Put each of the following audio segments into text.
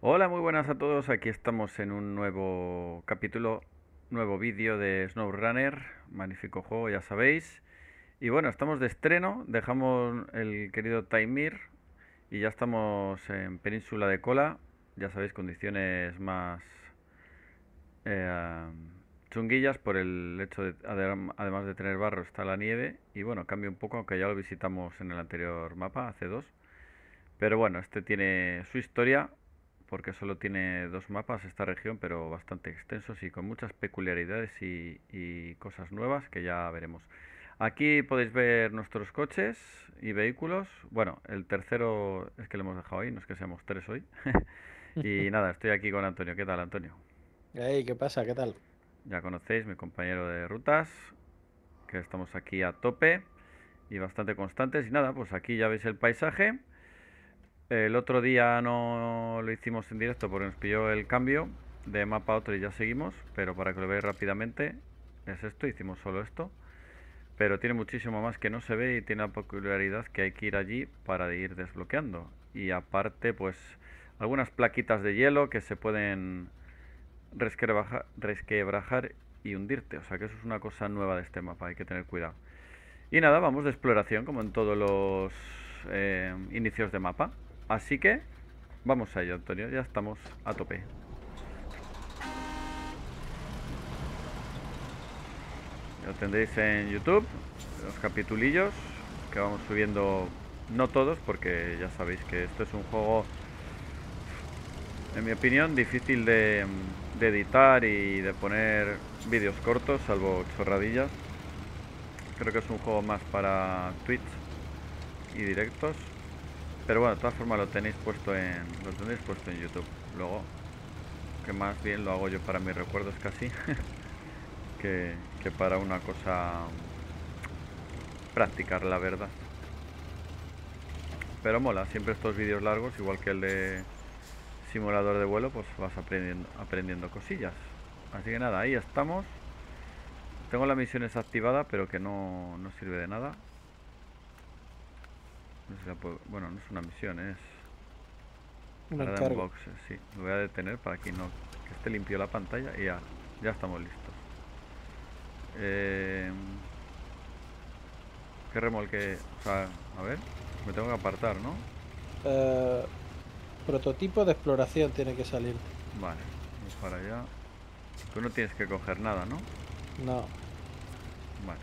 Hola, muy buenas a todos, aquí estamos en un nuevo capítulo, nuevo vídeo de SnowRunner, magnífico juego, ya sabéis. Y bueno, estamos de estreno, dejamos el querido Taimyr y ya estamos en Península de Kola, ya sabéis, condiciones más chunguillas por el hecho de, además de tener barro, está la nieve. Y bueno, cambia un poco, aunque ya lo visitamos en el anterior mapa, hace dos. Pero bueno, este tiene su historia, porque solo tiene dos mapas esta región, pero bastante extensos y con muchas peculiaridades y cosas nuevas que ya veremos. Aquí podéis ver nuestros coches y vehículos. Bueno, el tercero es que lo hemos dejado ahí, no es que seamos tres hoy. Y nada, estoy aquí con Antonio. ¿Qué tal, Antonio? Hey, ¿qué pasa? ¿Qué tal? Ya conocéis, mi compañero de rutas, que estamos aquí a tope y bastante constantes. Y nada, pues aquí ya veis el paisaje. El otro día no lo hicimos en directo porque nos pilló el cambio de mapa a otro y ya seguimos, pero para que lo veáis rápidamente, es esto, hicimos solo esto. Pero tiene muchísimo más que no se ve y tiene la peculiaridad que hay que ir allí para ir desbloqueando. Y aparte, pues, algunas plaquitas de hielo que se pueden resquebrajar y hundirte. O sea que eso es una cosa nueva de este mapa, hay que tener cuidado. Y nada, vamos de exploración como en todos los inicios de mapa. Así que vamos a ello, Antonio, ya estamos a tope. Lo tendréis en YouTube, los capitulillos que vamos subiendo, no todos, porque ya sabéis que esto es un juego, en mi opinión, difícil de editar y de poner vídeos cortos, salvo chorradillas. Creo que es un juego más para Twitch y directos. Pero bueno, de todas formas lo tendréis puesto en YouTube. Luego, que más bien lo hago yo para mis recuerdos casi que para una cosa practicar, la verdad. Pero mola, siempre estos vídeos largos, igual que el de simulador de vuelo, pues vas aprendiendo cosillas. Así que nada, ahí estamos. Tengo las misiones activadas, pero que no sirve de nada. Bueno, no es una misión, es un encargo. Sí, lo voy a detener para que no que esté limpio la pantalla y ya estamos listos. ¿Qué remolque? O sea, a ver, me tengo que apartar, ¿no? Prototipo de exploración tiene que salir. Vale, vamos para allá. Tú no tienes que coger nada, ¿no? No. Vale.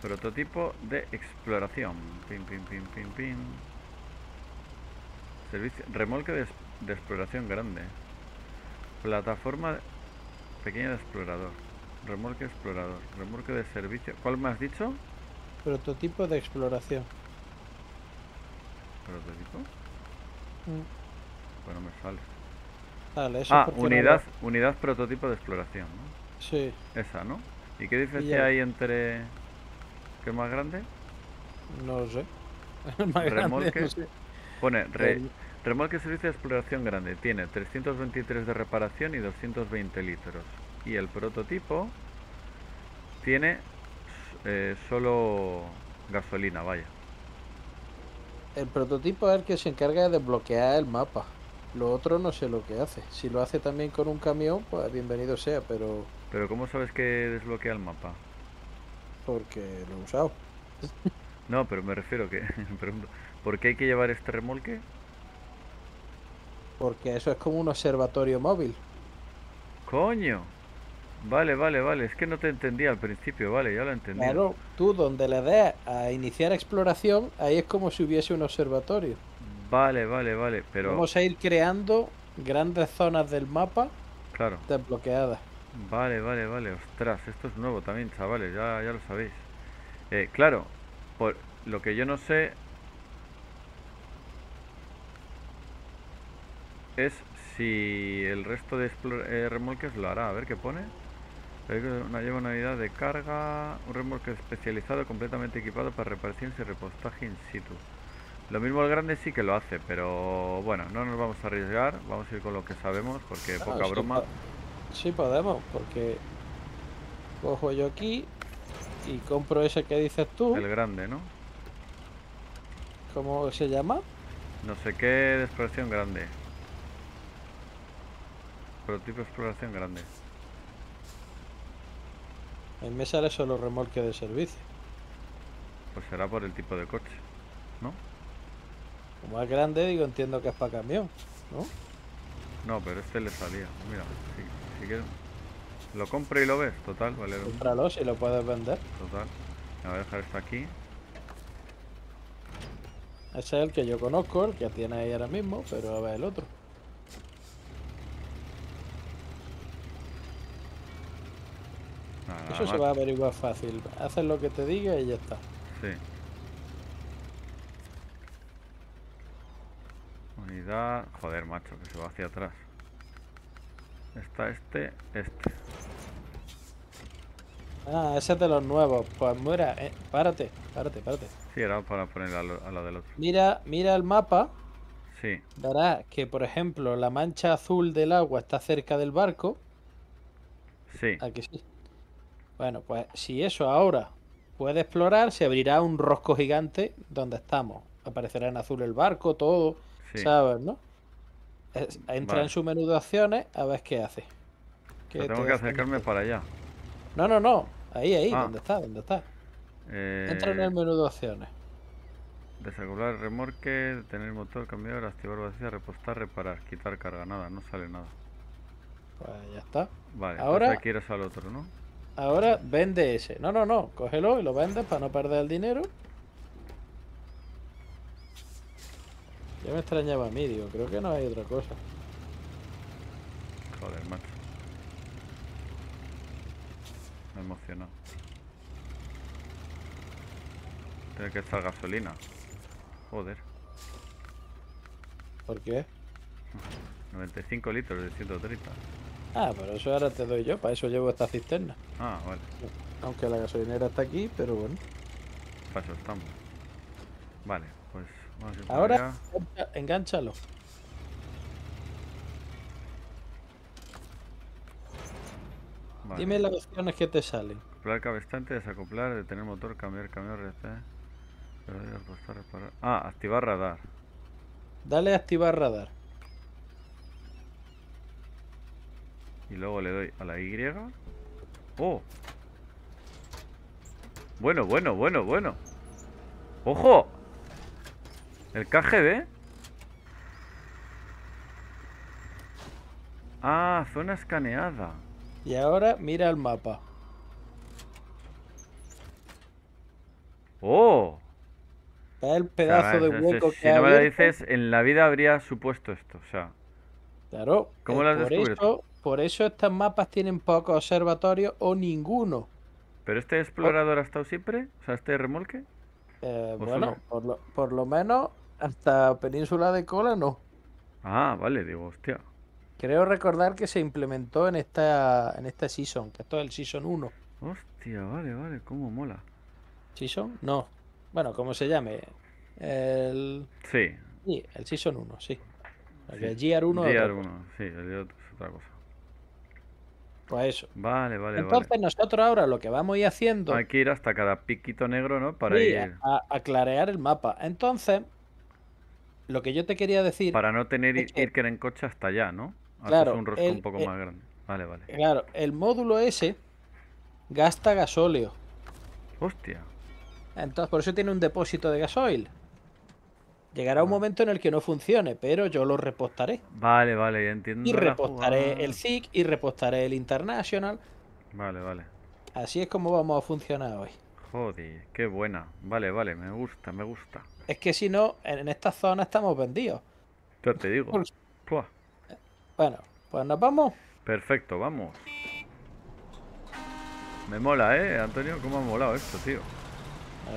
Prototipo de exploración. Pim, pim, pim, pim, pim. Servicio. Remolque de exploración grande. Plataforma pequeña de explorador. Remolque explorador. Remolque de servicio. ¿Cuál me has dicho? Prototipo de exploración. ¿Prototipo? Bueno, me sale. Dale, eso unidad prototipo de exploración, ¿no? Sí. Esa, ¿no? ¿Y qué diferencia hay entre...? ¿Qué es más grande? No lo sé. Remolque. No sé. Pone remolque servicio de exploración grande. Tiene 323 de reparación y 220 litros. Y el prototipo tiene solo gasolina, vaya. El prototipo es el que se encarga de desbloquear el mapa. Lo otro no sé lo que hace. Si lo hace también con un camión, pues bienvenido sea, pero... ¿Pero cómo sabes que desbloquea el mapa? Porque lo he usado. No, pero me refiero que... pregunto, ¿por qué hay que llevar este remolque? Porque eso es como un observatorio móvil. ¡Coño! Vale, vale, vale. Es que no te entendía al principio. Vale, ya lo entendí. Claro, tú donde le des a iniciar exploración, ahí es como si hubiese un observatorio. Vale, vale, vale, pero... Vamos a ir creando grandes zonas del mapa, claro, desbloqueadas. Vale, vale, vale, ostras, esto es nuevo también, chavales, ya lo sabéis. Claro, por lo que yo no sé es si el resto de remolques lo hará. A ver qué pone. Lleva una unidad de carga, un remolque especializado completamente equipado para reparaciones y repostaje in situ. Lo mismo el grande sí que lo hace, pero bueno, no nos vamos a arriesgar, vamos a ir con lo que sabemos, porque poca broma. Sí podemos, porque cojo yo aquí y compro ese que dices tú. El grande, ¿no? ¿Cómo se llama? No sé qué, de exploración grande. prototipo de exploración grande. En mí sale solo remolque de servicio. Pues será por el tipo de coche, ¿no? Como es grande, digo, entiendo que es para camión, ¿no? No, pero este le salía. Mira, si quieres, lo compro y lo ves, total, Valero. Cómpralo si lo puedes vender. Total. Me voy a dejar esto aquí. Ese es el que yo conozco, el que tiene ahí ahora mismo, pero a ver el otro. Eso se va a averiguar fácil. Haces lo que te diga y ya está. Sí. Unidad... Joder, macho, que se va hacia atrás. Está este. Ah, ese es de los nuevos. Pues mira, párate. Sí, era para poner a la del otro. Mira el mapa. Sí. Verás que, por ejemplo, la mancha azul del agua está cerca del barco. Sí. Aquí sí. Bueno, pues si eso ahora puede explorar, se abrirá un rosco gigante donde estamos. Aparecerá en azul el barco, todo, sí. ¿Sabes, no? Entra vale. En su menú de acciones a ver qué hace. ¿Qué tengo que acercarme para allá? No. Ahí, ah. ¿Dónde está? Entra en el menú de acciones. Desacoplar remorque, detener motor, cambiar, activar vacía, repostar, reparar, quitar carga, nada, no sale nada. Pues ya está. Vale, ahora quieres al otro, ¿no? Ahora vende ese. No. Cógelo y lo vendes para no perder el dinero. Ya me extrañaba a mí, digo. Creo que no hay otra cosa. Joder, macho. Me he emocionado. Tiene que estar gasolina. Joder. ¿Por qué? 95 litros de 130. Ah, pero eso ahora te doy yo, para eso llevo esta cisterna. Ah, vale. Aunque la gasolinera está aquí, pero bueno. Para eso estamos. Vale, pues vamos a ir para allá. Ahora, engánchalo. Vale. Dime las opciones que te salen. Acoplar cabestante, desacoplar, detener motor, cambiar, reaccionar. Ah, activar radar. Dale a activar radar. Y luego le doy a la Y. ¡Oh! Bueno. ¡Ojo! El KGB. Ah, zona escaneada. Y ahora mira el mapa. ¡Oh! Está el pedazo de hueco que hay. Si no me lo dices, en la vida habría supuesto esto, o sea. Claro. ¿Cómo lo has descubierto? Por eso estos mapas tienen pocos observatorios o ninguno. ¿Pero este explorador ha estado siempre? O sea, ¿este remolque? Bueno, por lo menos hasta Península de Kola no. Ah, vale, digo, hostia. Creo recordar que se implementó en esta season, que esto es el Season 1. Hostia, vale, cómo mola. ¿Season? No. Bueno, ¿cómo se llame? Sí, el Season 1, sí. El GR1, sí, el otro es otra cosa. Pues eso. Vale. Entonces nosotros ahora lo que vamos a ir haciendo... Hay que ir hasta cada piquito negro, ¿no? Para ir... A clarear el mapa. Entonces, lo que yo te quería decir... Para no tener que ir en coche hasta allá, ¿no? Claro. Un rosco un poco más grande. Vale. Claro, el módulo ese gasta gasóleo. Hostia. Entonces, por eso tiene un depósito de gasoil. Llegará un momento en el que no funcione, pero yo lo repostaré. Vale, ya entiendo. Y repostaré el ZiKZ y repostaré el International. Vale. Así es como vamos a funcionar hoy. Joder, qué buena. Vale, me gusta. Es que si no, en esta zona estamos vendidos. Ya te digo. Bueno, pues nos vamos. Perfecto, vamos. Me mola, Antonio, cómo ha molado esto, tío.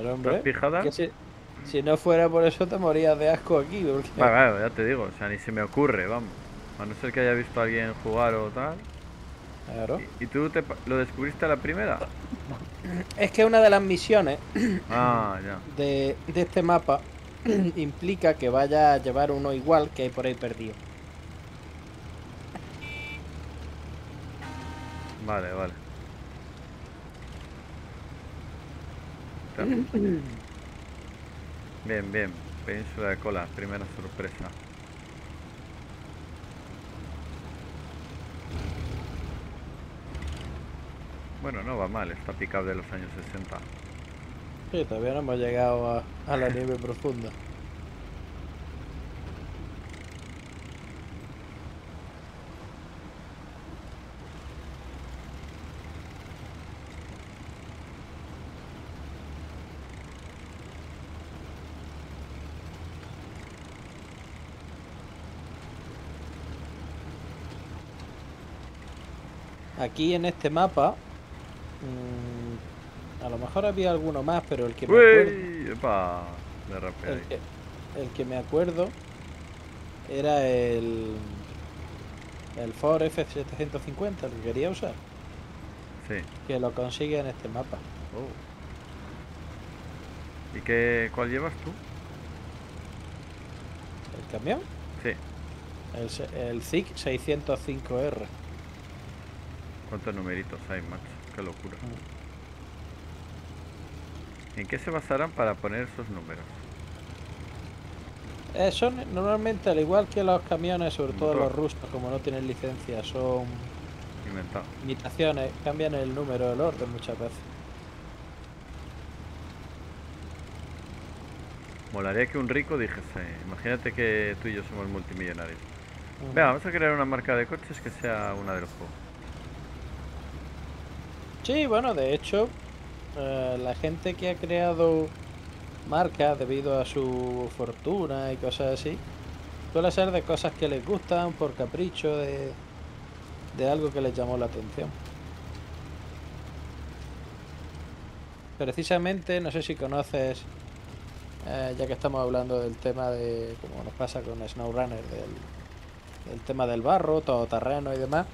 ¿Estás fijada? Si no fuera por eso te morías de asco aquí, porque... Claro, ya te digo, o sea, ni se me ocurre, vamos. A no ser que haya visto a alguien jugar o tal. Claro. ¿Y tú lo descubriste a la primera? Es que una de las misiones de este mapa implica que vaya a llevar uno igual que hay por ahí perdido. Vale. Bien, Península de Kola, primera sorpresa. Bueno, no va mal esta pickup de los años 60. Sí, todavía no hemos llegado a la nieve profunda. Aquí en este mapa, a lo mejor había alguno más, pero el que me acuerdo... ¡Epa! Derrapé ahí. El que me acuerdo era el Ford F750, el que quería usar. Sí. Que lo consigue en este mapa. Oh. ¿Y cuál llevas tú? ¿El camión? Sí. El ZiKZ 605R. ¿Cuántos numeritos hay, macho? Qué locura. ¿En qué se basarán para poner esos números? Son normalmente, al igual que los camiones, sobre todo los rusos, como no tienen licencia, son imitaciones, cambian el número del orden muchas veces. Molaría que un rico dijese, imagínate que tú y yo somos multimillonarios. Venga, vamos a crear una marca de coches que sea una de los juegos. Sí, bueno, de hecho, la gente que ha creado marcas debido a su fortuna y cosas así, suele ser de cosas que les gustan, por capricho, de algo que les llamó la atención. Precisamente, no sé si conoces, ya que estamos hablando del tema de, como nos pasa con SnowRunner, del tema del barro, todoterreno y demás,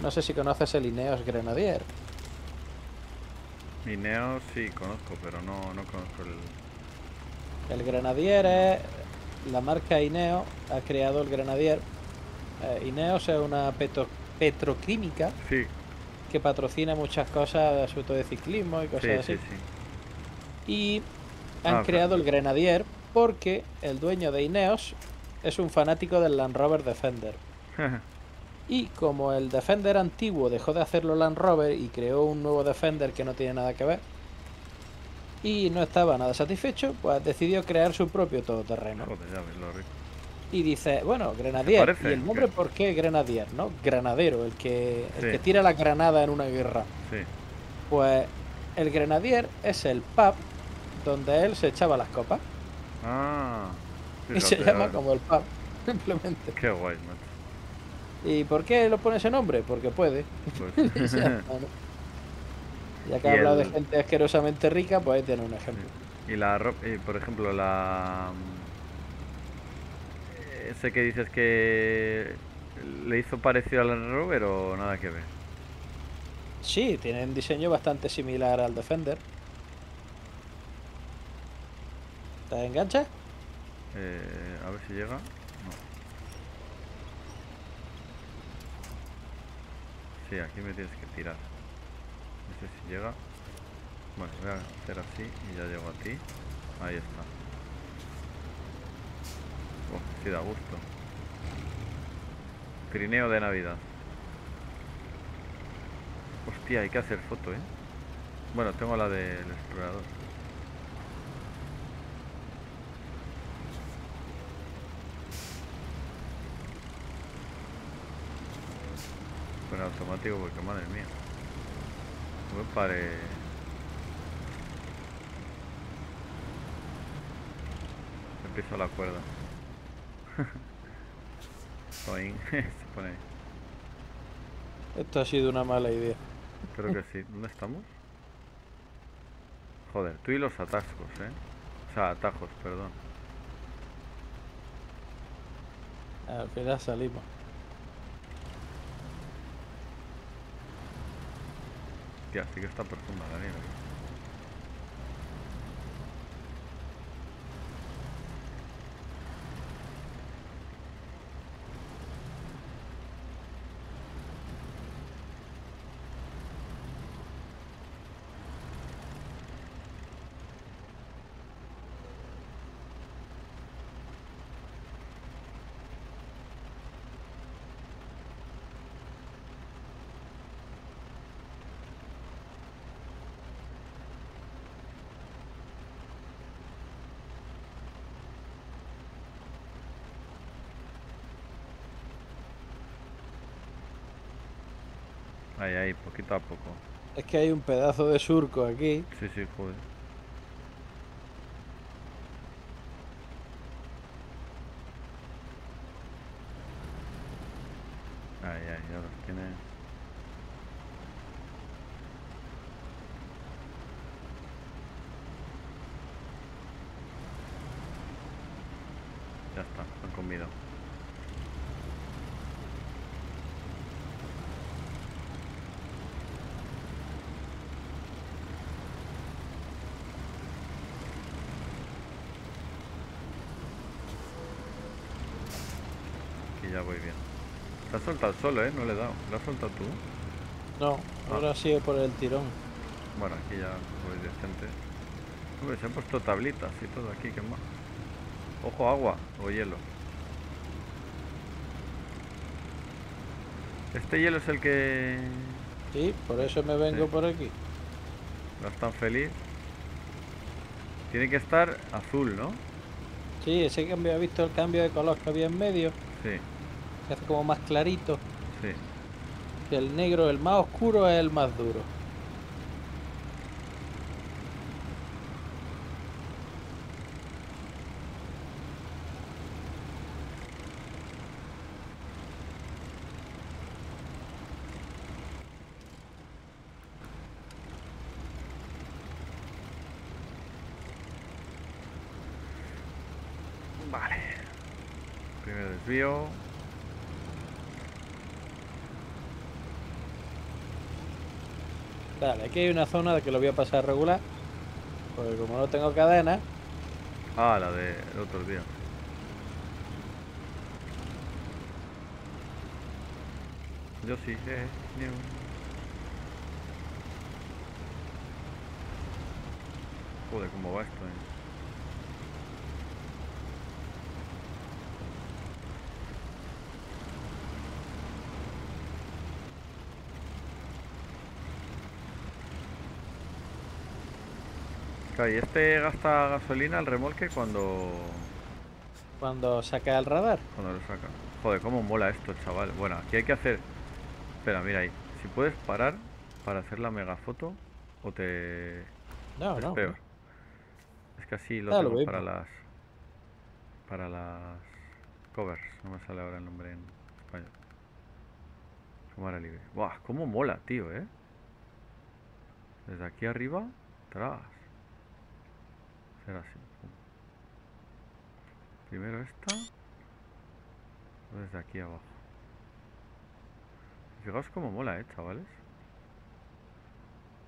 no sé si conoces el Ineos Grenadier. Ineos sí conozco, pero no conozco el... El Grenadier es... La marca Ineos ha creado el Grenadier. Ineos es una petroquímica que patrocina muchas cosas, sobre todo de ciclismo y cosas así. Sí. Y han creado el Grenadier porque el dueño de Ineos es un fanático del Land Rover Defender. Y como el Defender antiguo dejó de hacerlo Land Rover y creó un nuevo Defender que no tiene nada que ver y no estaba nada satisfecho, pues decidió crear su propio todoterreno. Y dice, bueno, Grenadier, y el nombre ¿por qué Grenadier? ¿No? Granadero, el que tira la granada en una guerra. Sí. Pues el Grenadier es el pub donde él se echaba las copas. Ah. Sí, y se llama como el pub, simplemente. Qué guay, macho. ¿Y por qué lo pone ese nombre? Porque puede. Pues. Ya que ha hablado de gente asquerosamente rica, pues ahí tiene un ejemplo. Y la ropa, por ejemplo, ese que dices que le hizo parecido al Land Rover o nada que ver. Sí, tiene un diseño bastante similar al Defender. ¿Te enganchas? A ver si llega. Sí, aquí me tienes que tirar. No sé si llega. Bueno, voy a hacer así y ya llego a ti. Ahí está. Oh, sí, da gusto. Trineo de Navidad. Hostia, hay que hacer foto, ¿eh? Bueno, tengo la del explorador. En automático, porque madre mía, me paré. Empiezo la cuerda. Se pone ahí. Esto ha sido una mala idea. Creo que sí. ¿Dónde estamos? Joder, tú y los atascos, o sea, atajos, perdón. Al final salimos. Tía, sí que está profunda la nieve. Ahí, poquito a poco. Es que hay un pedazo de surco aquí. Sí, joder. Ahí, ya los tiene. Ya está, lo han comido. Aquí ya voy bien. Te has soltado solo, ¿eh? No le he dado. ¿Lo has soltado tú? No, ahora sigue por el tirón. Bueno, aquí ya voy decente. Hombre, se han puesto tablitas y todo aquí, qué más. Ojo, agua o hielo. Este hielo es el que... Sí, por eso me vengo por aquí. No es tan feliz. Tiene que estar azul, ¿no? Sí, ese cambio, ¿has visto el cambio de color que había en medio? Sí. Se hace como más clarito. Sí. Que el negro, el más oscuro, es el más duro. Vale. Primero desvío. Dale, aquí hay una zona de que lo voy a pasar regular. Porque como no tengo cadena. Ah, la del otro día. Yo sí, Joder, cómo va esto, Y este gasta gasolina al remolque cuando saca el radar. Cuando lo saca. Joder, cómo mola esto, chaval. Bueno, aquí hay que hacer... Espera, mira ahí. Si puedes parar para hacer la megafoto o te... No, es no. Peor. Es que así lo tengo lo para las covers. No me sale ahora el nombre en español. Cámara libre. Buah, cómo mola, tío, ¿eh? Desde aquí arriba, atrás. Será así. Primero esta. Desde aquí abajo. Fijaos cómo mola, chavales.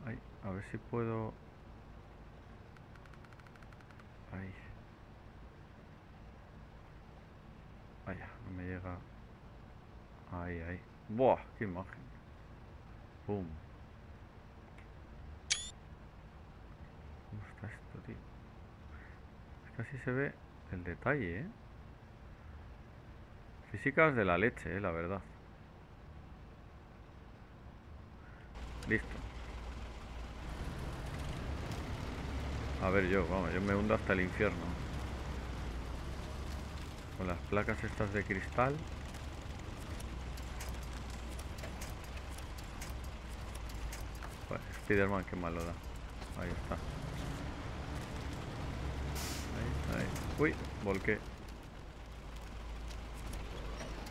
Ahí, a ver si puedo. Ahí. Vaya, no me llega. Ahí. Buah, qué imagen. Boom. ¿Cómo está esto, tío? Casi se ve el detalle, ¿eh? Físicas de la leche, la verdad. Listo. A ver, yo me hundo hasta el infierno. Con las placas estas de cristal. Bueno, Spiderman, qué mal lo da. Ahí está. Ahí. Uy, volqué.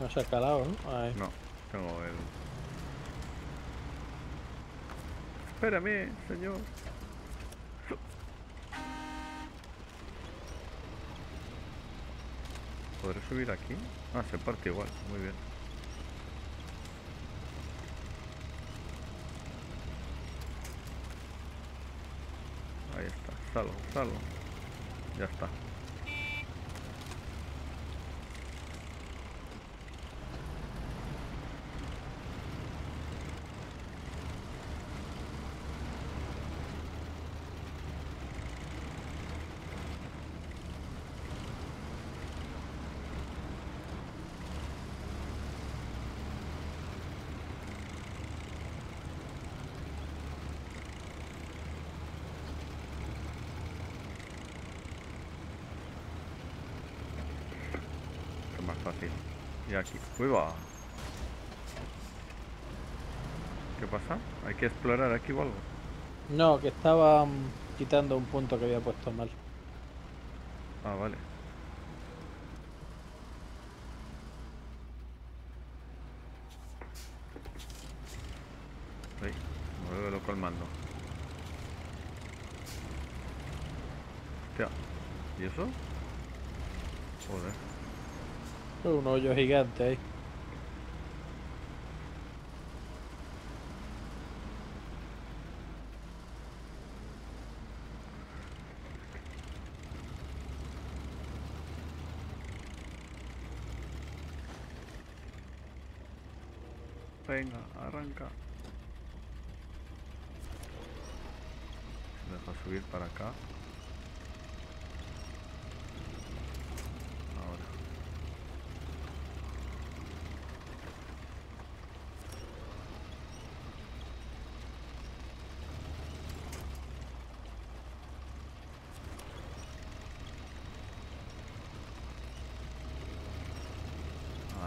No se ha calado, ¿no? Ahí. No, tengo el... Espérame, señor. ¿Podré subir aquí? Ah, se parte igual, muy bien. Ahí está, salvo. Ya está. Más fácil. Y aquí. ¡Uy, va! ¿Qué pasa? ¿Hay que explorar aquí o algo? No, que estaba quitando un punto que había puesto mal. Ah, vale. Ahí, me vuelve loco el mando. Hostia, ¿y eso? Joder. Un hoyo gigante ahí. Venga, arranca. Deja subir para acá. Ahora.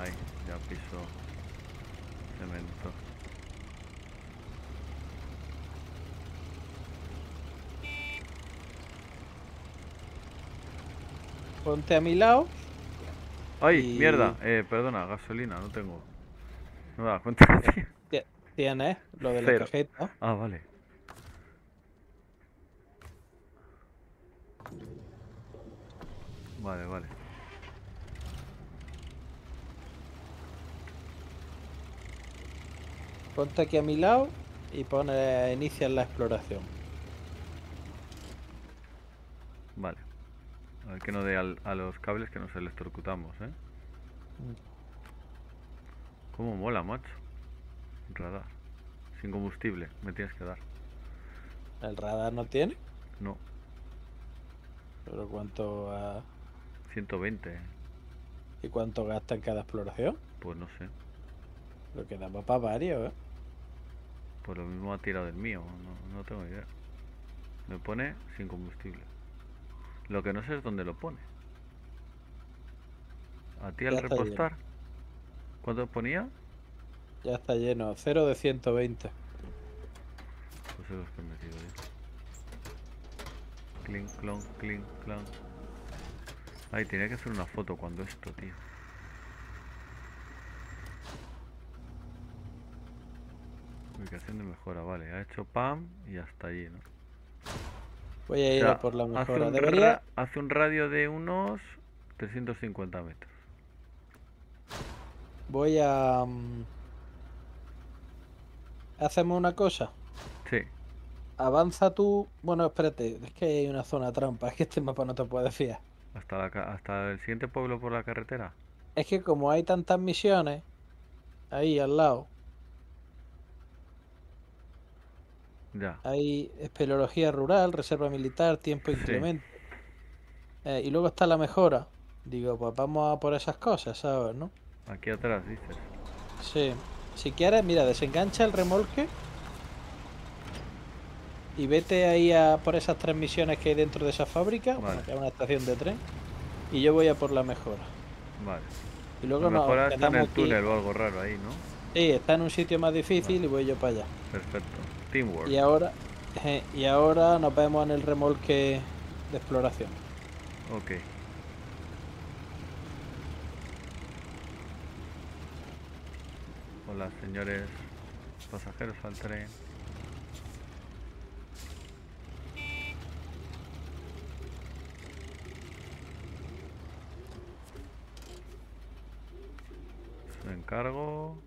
Ay, ya pisó. Cemento. Ponte a mi lado. Ay, y... mierda, perdona, gasolina, no tengo. No me da cuenta. Tienes lo de la cajeta. Ah, vale. Vale, vale. Ponte aquí a mi lado y pone iniciar la exploración. Vale. A ver que no dé a los cables, que nos electrocutamos, ¿eh? Cómo mola, macho. Radar. Sin combustible, me tienes que dar. ¿El radar no tiene? No. ¿Pero cuánto? 120. ¿Y cuánto gasta en cada exploración? Pues no sé. Lo que da para varios, ¿eh? Pues lo mismo ha tirado el mío, no tengo idea. Me pone sin combustible. Lo que no sé es dónde lo pone. ¿A ti al repostar? ¿Cuánto ponía? Ya está lleno, 0 de 120. Pues eso es que he metido yo. Clink, clon, clink, clon. Ay, tenía que hacer una foto cuando esto, tío. Ubicación de mejora, vale, ha hecho pam y hasta allí, ¿no? Voy a ir, o sea, a por la mejora. Hace un radio de unos 350 metros. Voy a... ¿Hacemos una cosa? Sí. Avanza tú... Bueno, espérate, es que hay una zona trampa, es que este mapa no te puedes fiar. ¿Hasta el siguiente pueblo por la carretera? Es que como hay tantas misiones, ahí al lado... Ya. Hay espeleología rural, reserva militar, tiempo incremento. Sí. Y luego está la mejora. Digo, pues vamos a por esas cosas, ¿sabes? ¿No? Aquí atrás, dices. Sí. Si quieres, mira, desengancha el remolque y vete ahí a por esas tres misiones que hay dentro de esa fábrica. Vale. Bueno, que es una estación de tren. Y yo voy a por la mejora. Vale. Y luego la mejora está en el túnel o algo raro ahí, ¿no? Sí, está en un sitio más difícil, vale. Y voy yo para allá. Perfecto. Teamwork. Y ahora nos vemos en el remolque de exploración. Ok. Hola, señores pasajeros al tren. Su encargo.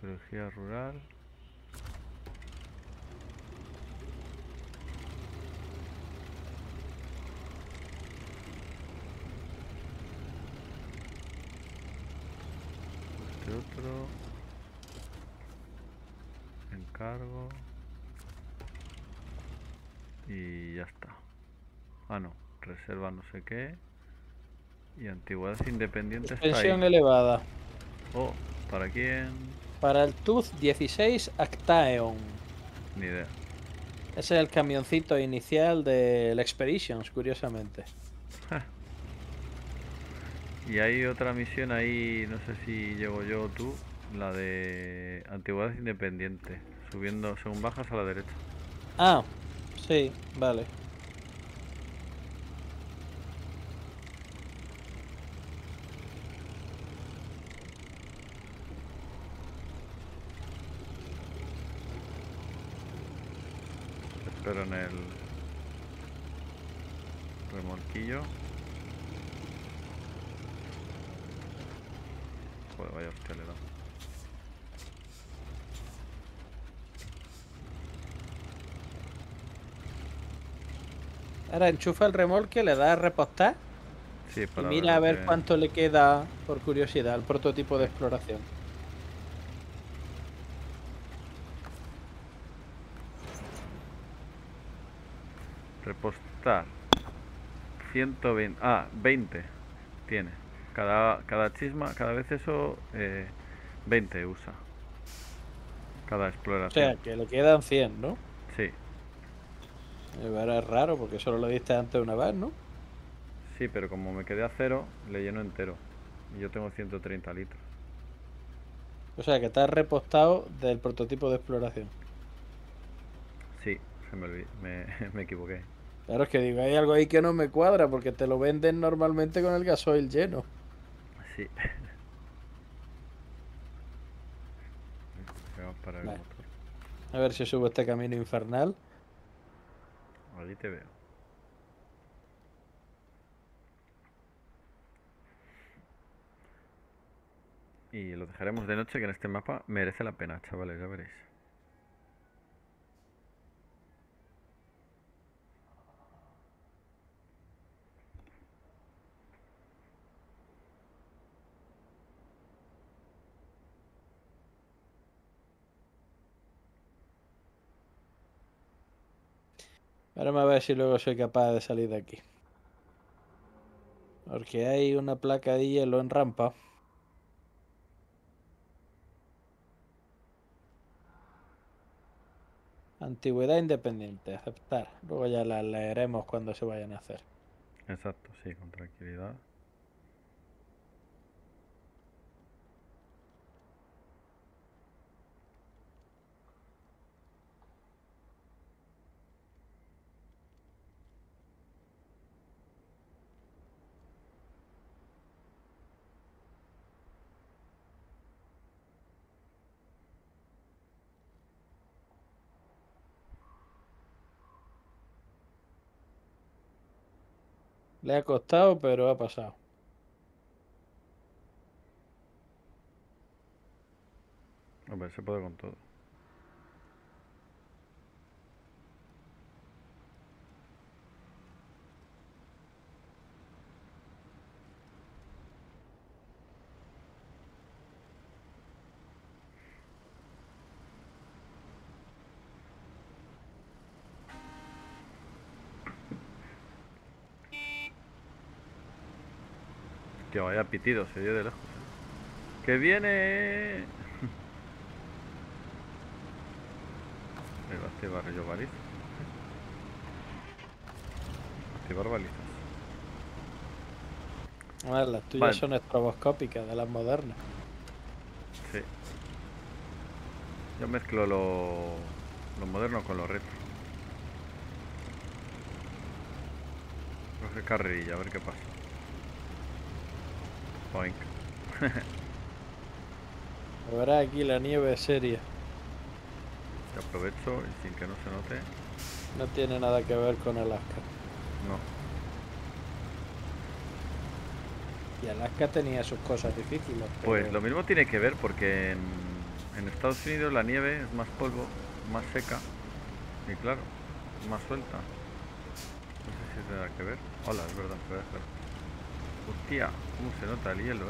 Cirugía rural. Este otro. Encargo. Y ya está. Ah, no. Reserva no sé qué. Y antigüedad independiente está ahí. Extensión elevada. Oh, ¿para quién...? Para el Tooth 16 Actaeon. Ni idea. Ese es el camioncito inicial del Expeditions, curiosamente. Y hay otra misión ahí, no sé si llego yo o tú, La de antigüedades independientes. Subiendo, según bajas a la derecha. Ah, sí, vale. Pero en el remolquillo. Joder, vaya hostia le he dado. Ahora enchufa el remolque, le da a repostar. Sí, para y mira a ver cuánto le queda, por curiosidad, al prototipo de exploración. Repostar 120, ah, 20 tiene cada chisma, cada vez eso 20 usa cada exploración. O sea, que le quedan 100, ¿no? Sí. Ahora es raro porque solo lo diste antes una vez, ¿no? Sí, pero como me quedé a cero, le lleno entero y yo tengo 130 litros. O sea, que está repostado del prototipo de exploración. Sí, me equivoqué. Claro, es que digo, hay algo ahí que no me cuadra porque te lo venden normalmente con el gasoil lleno. Sí. Vamos para el motor. A ver si subo este camino infernal. Ahí te veo. Y lo dejaremos de noche, que en este mapa merece la pena, chavales, ya veréis. Ahora me voy a ver si luego soy capaz de salir de aquí. Porque hay una placa de hielo en rampa. Antigüedad independiente, aceptar. Luego ya las leeremos cuando se vayan a hacer. Exacto, sí, con tranquilidad. Le ha costado, pero ha pasado. Hombre, se puede con todo. Tío, vaya pitido, se dio de lejos. ¡Que viene! Activar barrio balizas. Activar balizas. Ah, las tuyas vale. Son estroboscópicas, de las modernas. Sí. Yo mezclo lo moderno con lo retro. Coge carrerilla, a ver qué pasa. Poink. Habrá aquí la nieve seria. Te aprovecho y sin que no se note. No tiene nada que ver con Alaska. No. Y Alaska tenía sus cosas difíciles. Pero... Pues lo mismo tiene que ver porque en Estados Unidos la nieve es más polvo, más seca y claro, más suelta. No sé si tendrá que ver. Hola, es verdad, voy a dejar. Hostia, cómo se nota el hielo,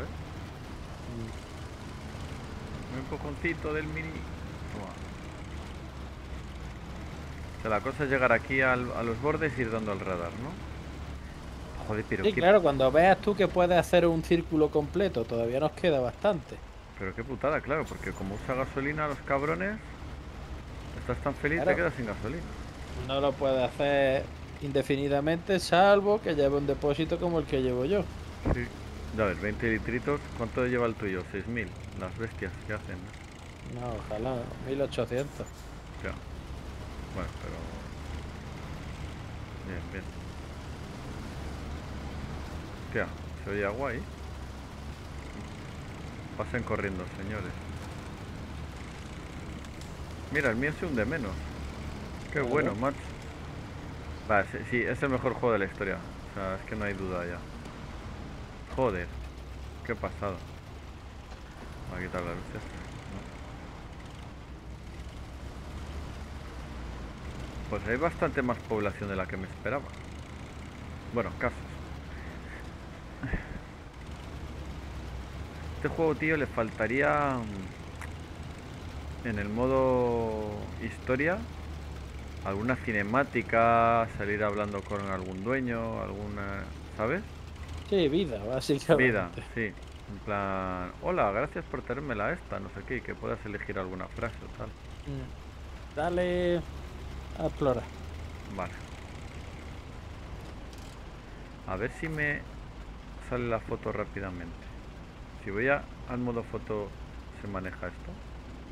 Un cojoncito del mini. Toma. O sea, la cosa es llegar aquí a los bordes e ir dando al radar, ¿no? Joder, pero sí, claro, cuando veas tú que puedes hacer un círculo completo, todavía nos queda bastante. Pero qué putada, claro, porque como usa gasolina los cabrones, estás tan feliz, claro, te quedas sin gasolina. No lo puedes hacer indefinidamente, salvo que lleve un depósito como el que llevo yo. Sí. A ver, 20 litritos, ¿cuánto lleva el tuyo? 6.000, las bestias que hacen, ¿no? No, ojalá, 1.800. Ya. Bueno, pero... Bien, bien. Hostia, se oye guay. Pasen corriendo, señores. Mira, el mío se hunde menos. Qué bueno, macho. Vale, sí, es el mejor juego de la historia. O sea, es que no hay duda ya. Joder, qué pasado. Voy a quitar las luces. ¿No? Pues hay bastante más población de la que me esperaba. Bueno, casos. Este juego, tío, le faltaría... En el modo historia, alguna cinemática, salir hablando con algún dueño, alguna... ¿Sabes? Sí, vida, básicamente. Vida, sí. En plan, hola, gracias por traérmela esta, no sé qué, que puedas elegir alguna frase o tal. Dale a explorar. Vale. A ver si me sale la foto rápidamente. Si voy a, al modo foto, ¿se maneja esto?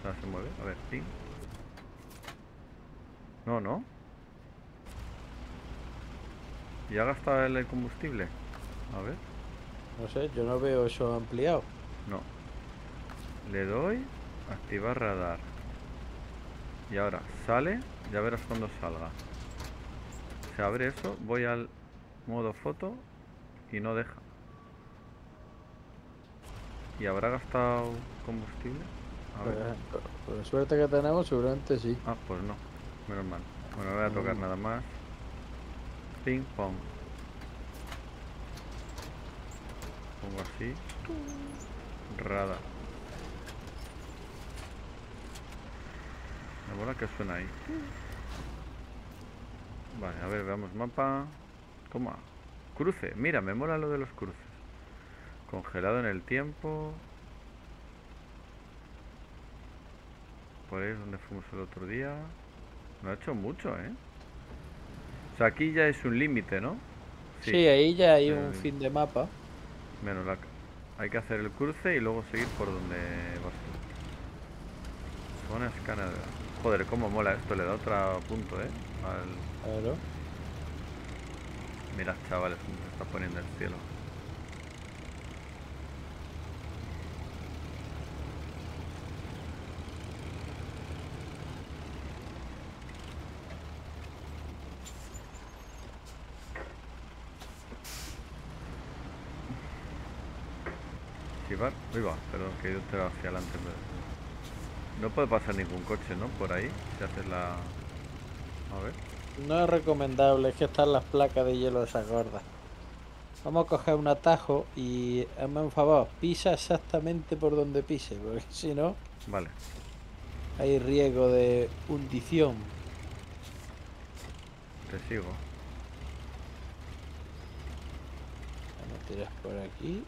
No se mueve, a ver, ping. No, no. ¿Ya gasta el combustible? A ver. No sé, yo no veo eso ampliado. No. Le doy, activar radar. Y ahora sale, ya verás cuando salga. Se abre eso, voy al modo foto y no deja. ¿Y habrá gastado combustible? Por la suerte que tenemos, seguramente sí. Ah, pues no, menos mal. Bueno, no voy a tocar nada más. Ping pong. Pongo así. Radar. Me mola que suena ahí. Vale, a ver, veamos mapa. Toma. Cruce. Mira, me mola lo de los cruces. Congelado en el tiempo. Por ahí es donde fuimos el otro día. No ha hecho mucho, ¿eh? O sea, aquí ya es un límite, ¿no? Sí, sí, ahí ya hay un fin de mapa. Menos la... Hay que hacer el cruce y luego seguir por donde vas tú. Zona escáner. Joder, cómo mola esto. Le da otro punto, ¿eh? Al... Claro. Mirad, chavales, cómo se está poniendo el cielo. Uy, va, perdón, que yo te va hacia adelante. No puede pasar ningún coche, ¿no? Por ahí, si haces la... A ver. No es recomendable, es que están las placas de hielo de esas gordas. Vamos a coger un atajo y hazme un favor, pisa exactamente por donde pise, porque si no... Vale. Hay riesgo de hundición. Te sigo. Vamos a tirar por aquí.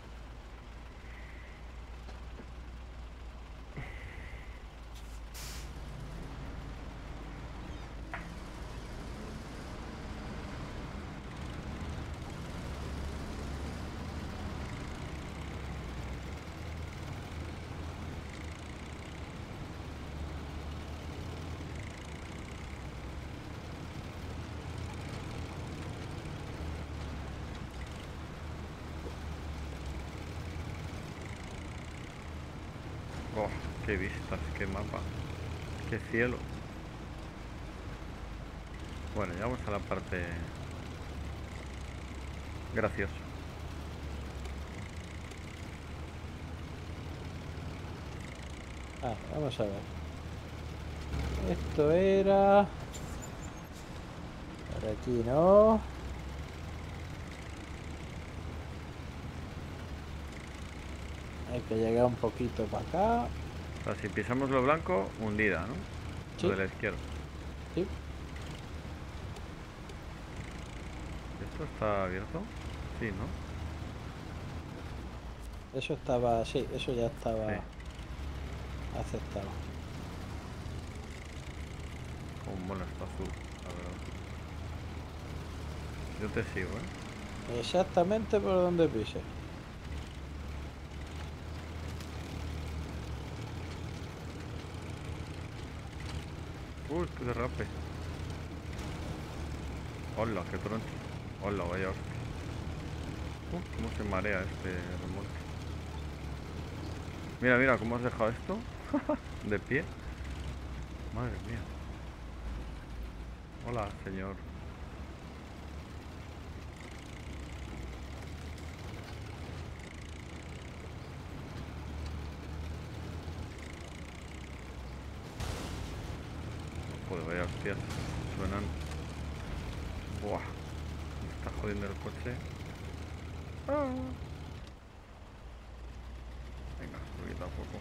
Qué vistas, qué mapa, qué cielo. Bueno, ya vamos a la parte graciosa. Ah, vamos a ver. Esto era... Por aquí no. Hay que llegar un poquito para acá. O sea, si pisamos lo blanco, hundida, ¿no? Sí. Lo de la izquierda. Sí. ¿Esto está abierto? Sí, ¿no? Eso estaba... Sí, eso ya estaba... Sí. Aceptado. Como mola está azul, la verdad. Yo te sigo, ¿eh? Exactamente por donde pise. Qué derrape. Hola, qué pronto. Hola, vaya hostia. Cómo se marea este remolque. Mira, mira, cómo has dejado esto. De pie. Madre mía. Hola, señor. Joder, vaya hostias. Suenan. Buah. Me está jodiendo el coche. Ah. Venga, poquito a poco.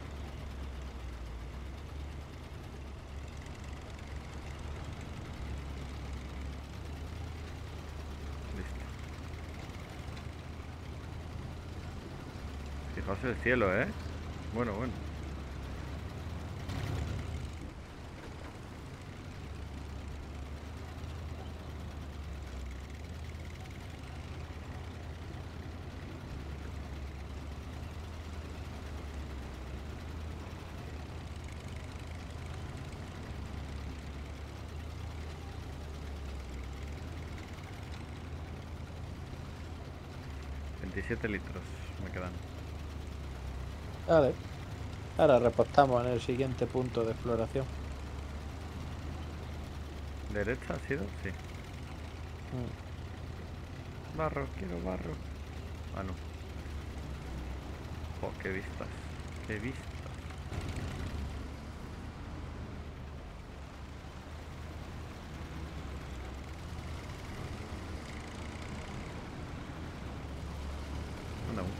Listo. Fijaos el cielo, ¿eh? Bueno. litros me quedan. Vale, ahora repostamos en el siguiente punto de exploración. ¿Derecha ha sido? Sí. Barro, quiero barro. Ah, no. Oh, qué vistas. Qué vistas.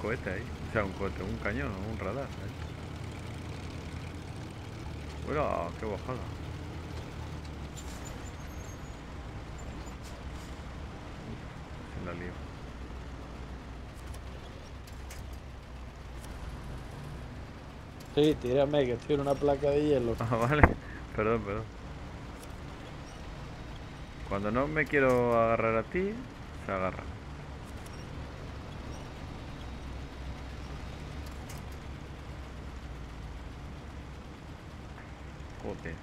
Cohete ahí, o sea, un cohete, un cañón, un radar. Mira, qué bajada. Se la lío. Sí, tírame, que estoy en una placa de hielo. Ah, vale, perdón. Cuando no me quiero agarrar a ti, se agarra. Okay.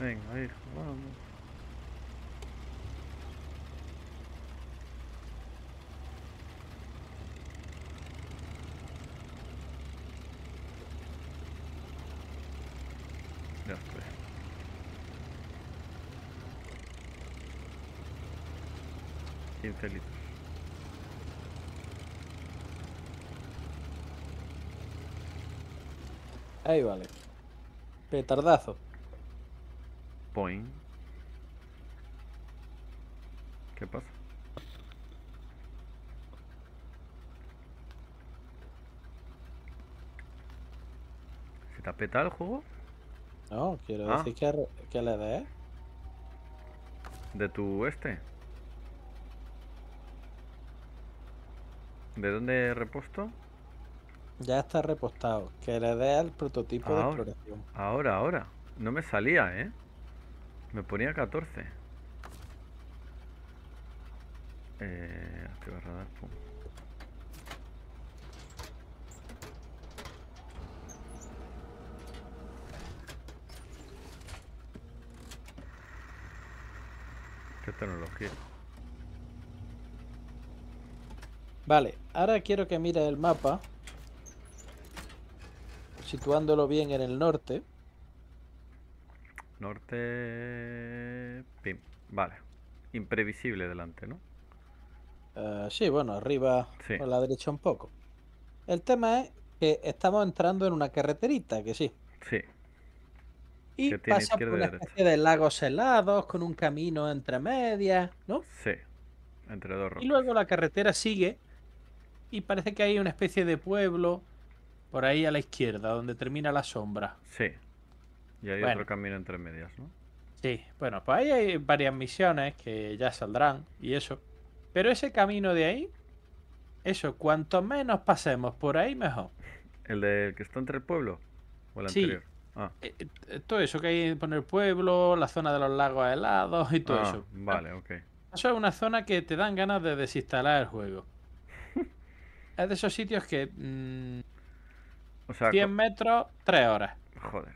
Venga, ahí, vamos. Ya estoy. Infeliz. Ahí vale. Petardazo. Point. ¿Qué pasa? ¿Se te ha petado el juego? No, quiero decir que le dé. ¿De tu este? ¿De dónde reposto? Ya está repostado. Que le dé al prototipo ahora, de exploración. Ahora. No me salía, ¿eh? Me ponía 14. Activar radar, pum. Qué tecnología. Vale, ahora quiero que mires el mapa, situándolo bien en el norte. Norte... Pim. Vale. Imprevisible delante, ¿no? Sí, bueno, arriba sí. A la derecha un poco. El tema es que estamos entrando en una carreterita, que sí. Sí. Y pasa por una especie de lagos helados, con un camino entre medias, ¿no? Sí. Entre dos rocas. Y luego la carretera sigue y parece que hay una especie de pueblo por ahí a la izquierda, donde termina la sombra. Sí. Y hay otro camino entre medias, ¿no? Sí. Bueno, pues ahí hay varias misiones que ya saldrán y eso. Pero ese camino de ahí, eso, cuanto menos pasemos por ahí, mejor. ¿El del que está entre el pueblo? ¿O el anterior? Ah. Todo eso que hay por el pueblo, la zona de los lagos helados y todo eso. Vale, ok. Eso es una zona que te dan ganas de desinstalar el juego. Es de esos sitios que... o sea, 100 metros, 3 horas. Joder.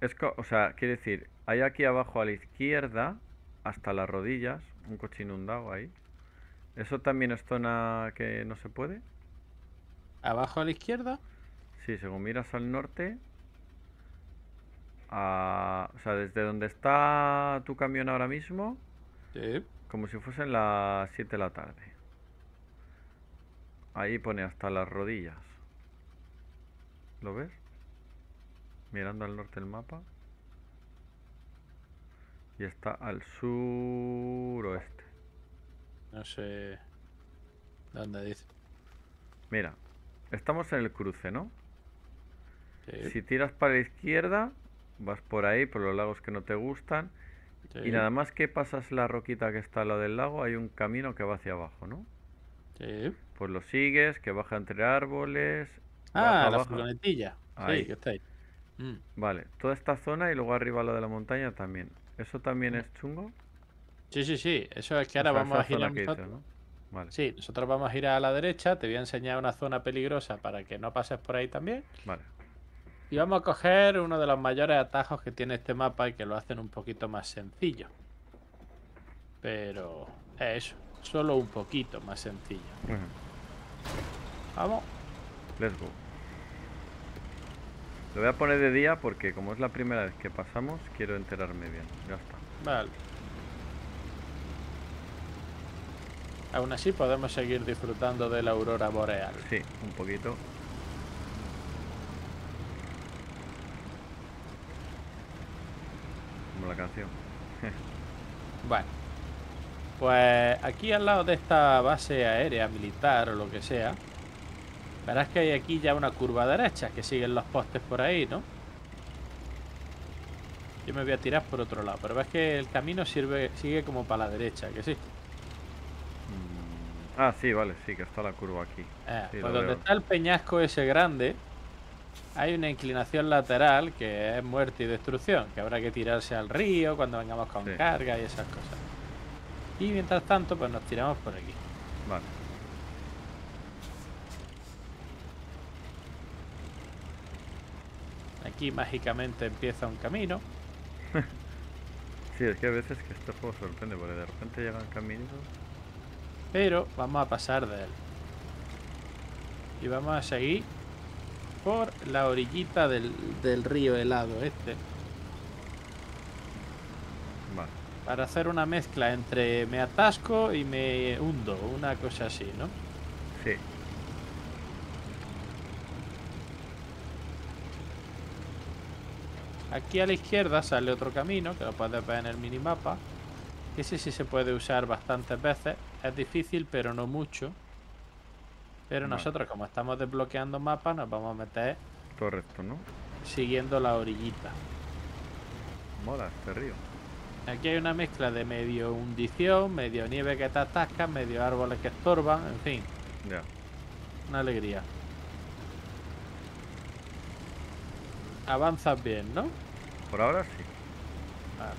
Es o sea, quiere decir, hay aquí abajo a la izquierda, hasta las rodillas, un coche inundado ahí. ¿Eso también es zona que no se puede? ¿Abajo a la izquierda? Sí, según miras al norte... o sea, desde donde está tu camión ahora mismo... Sí. Como si fuesen las 7 de la tarde. Ahí pone hasta las rodillas. ¿Lo ves? Mirando al norte el mapa. Y está al suroeste. No sé... ¿Dónde dice? Mira, estamos en el cruce, ¿no? Sí. Si tiras para la izquierda, vas por ahí, por los lagos que no te gustan. Sí. Y nada más que pasas la roquita que está al lado del lago, hay un camino que va hacia abajo, ¿no? Sí. Pues lo sigues, que baja entre árboles. Ah, baja, la furgonetilla. Sí, que está ahí. Vale, toda esta zona y luego arriba lo de la montaña también. ¿Eso también es chungo? Sí, sí, sí. Eso es que ahora vamos a girar nosotros. Hizo, ¿no? Vale. Sí, nosotros vamos a girar a la derecha. Te voy a enseñar una zona peligrosa para que no pases por ahí también. Vale. Y vamos a coger uno de los mayores atajos que tiene este mapa y que lo hacen un poquito más sencillo. Pero eso, solo un poquito más sencillo. Vamos. Let's go. Lo voy a poner de día porque como es la primera vez que pasamos, quiero enterarme bien. Ya está. Vale. Aún así podemos seguir disfrutando de la aurora boreal. Sí, un poquito. La canción. Bueno, pues aquí al lado de esta base aérea militar o lo que sea, verás que hay aquí ya una curva derecha que siguen los postes por ahí, ¿no? Yo me voy a tirar por otro lado, pero ves que el camino sigue como para la derecha, ¿que sí? Ah, sí, vale, sí, que está la curva aquí. Sí, pues donde está el peñasco ese grande... Hay una inclinación lateral que es muerte y destrucción, que habrá que tirarse al río cuando vengamos con carga y esas cosas. Y mientras tanto, pues nos tiramos por aquí. Vale. Aquí mágicamente empieza un camino. Sí, es que a veces que este juego sorprende, porque de repente llegan caminos. Pero vamos a pasar de él. Y vamos a seguir... por la orillita del río helado este. Vale. Para hacer una mezcla entre me atasco y me hundo, una cosa así, ¿no? Sí. Aquí a la izquierda sale otro camino, que lo puedes ver en el minimapa. Ese sí se puede usar bastantes veces. Es difícil, pero no mucho. Pero nosotros, como estamos desbloqueando mapas, nos vamos a meter... Correcto, ¿no? Siguiendo la orillita. Mola este río. Aquí hay una mezcla de medio hundición, medio nieve que te atasca, medio árboles que estorban, en fin. Ya. Una alegría. Avanzas bien, ¿no? Por ahora sí. Vale.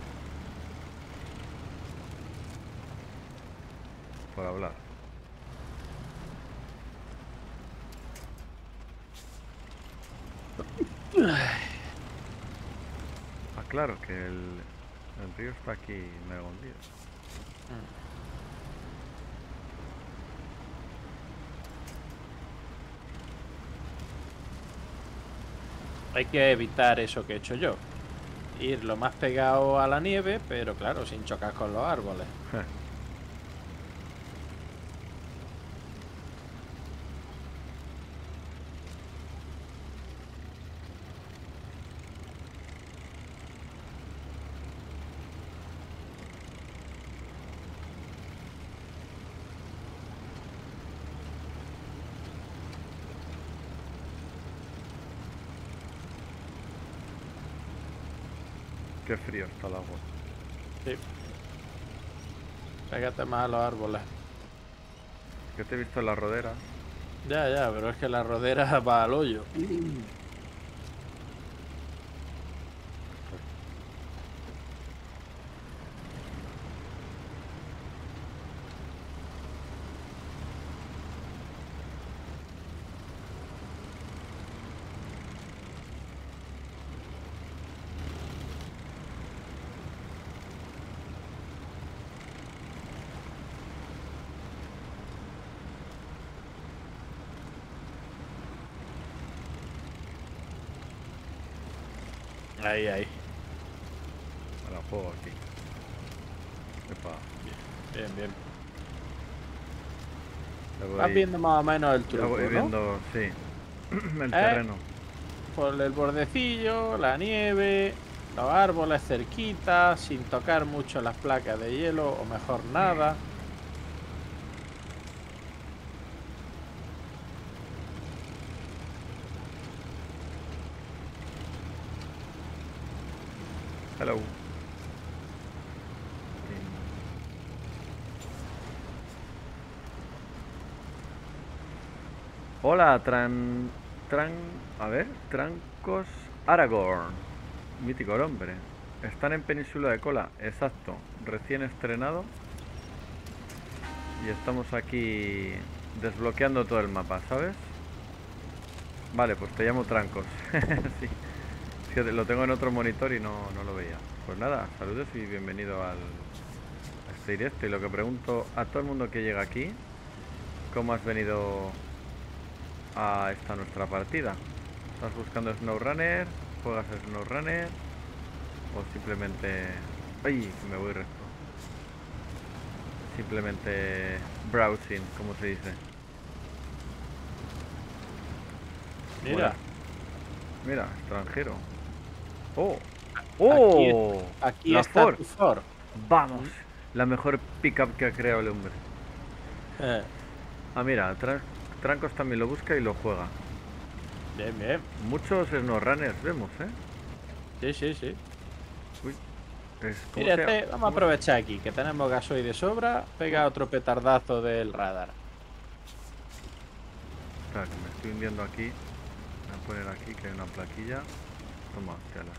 Por hablar. Ah, claro, que el río está aquí medio hundido. Hay que evitar eso que he hecho yo. Ir lo más pegado a la nieve, pero claro, sin chocar con los árboles. Qué frío está el agua. Sí. Pégate más a los árboles. Que te he visto en la rodera. Ya, ya, pero es que la rodera va al hoyo. Ahí, ahí. Ahora juego aquí. Epa. Bien, bien, bien. Vas viendo más o menos el truco, voy viendo, ¿no? Sí, el terreno. Por el bordecillo, la nieve, los árboles cerquita, sin tocar mucho las placas de hielo, o mejor nada. Hello. Hola, Trancos Aragorn. Mítico nombre. Están en Península de Kola, exacto. Recién estrenado. Y estamos aquí desbloqueando todo el mapa, ¿sabes? Vale, pues te llamo Trancos. Sí. Sí, lo tengo en otro monitor y no lo veía. Pues nada, saludos y bienvenido a este directo. Y lo que pregunto a todo el mundo que llega aquí, ¿cómo has venido a esta nuestra partida? ¿Estás buscando SnowRunner? ¿Juegas SnowRunner? ¿O simplemente... ¡ay! Me voy recto. Simplemente browsing, como se dice. Mira. Hola. Mira, extranjero. ¡Oh! ¡Oh! Aquí está Ford. Ford. Vamos. La mejor pickup que ha creado el hombre. Ah, mira, atrás. Trancos también lo busca y lo juega. Bien, bien. Muchos SnowRunners vemos, ¿eh? Sí, sí, sí. Uy. Mírate, vamos a aprovechar aquí, que tenemos gasoil de sobra. Pega otro petardazo del radar. Claro, me estoy hundiendo aquí. Voy a poner aquí que hay una plaquilla. Toma, chala.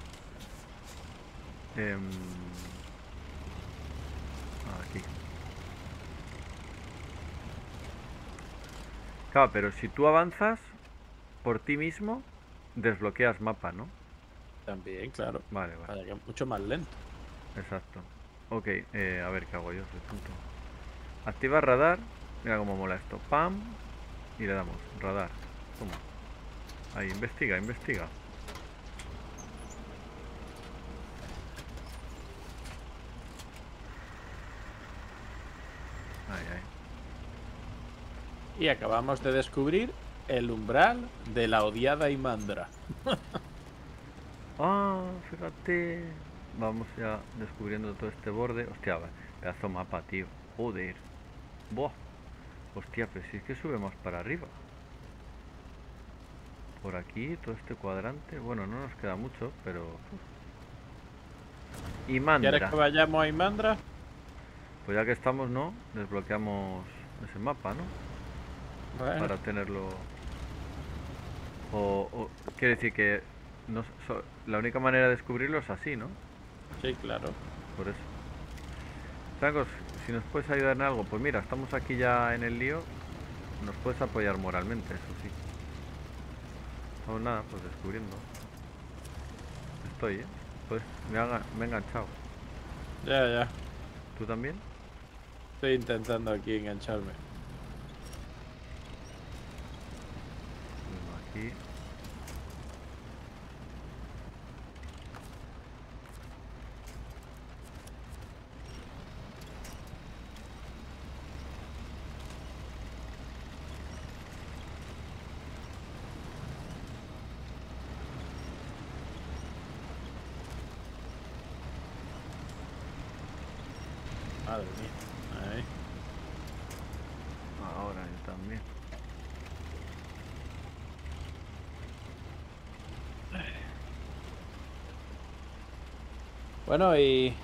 Aquí. Claro, pero si tú avanzas por ti mismo, desbloqueas mapa, ¿no? También, claro. Vale, vale. Para que es mucho más lento. Exacto. Ok, a ver qué hago yo. Activa radar. Mira cómo mola esto. Pam. Y le damos. Radar. Toma. Ahí, investiga, investiga. Ahí, ahí. Y acabamos de descubrir el umbral de la odiada Imandra. Ah, fíjate. Vamos ya descubriendo todo este borde. Hostia, pedazo mapa, tío. Joder. Buah. Hostia, pero si es que sube más para arriba. Por aquí, todo este cuadrante. Bueno, no nos queda mucho, pero... Imandra. ¿Quieres que vayamos a Imandra? Pues ya que estamos, ¿no? Desbloqueamos ese mapa, ¿no? Bueno. Para tenerlo... O quiere decir que no, la única manera de descubrirlo es así, ¿no? Sí, claro. Por eso. Trancos, si nos puedes ayudar en algo, pues mira, estamos aquí ya en el lío. Nos puedes apoyar moralmente, eso sí. No, nada, pues descubriendo. Estoy, ¿eh? Pues me he enganchado. Ya, ya. ¿Tú también? Estoy intentando aquí engancharme. Aquí. Madre mía. Ahí. Ahora yo también. Bueno, y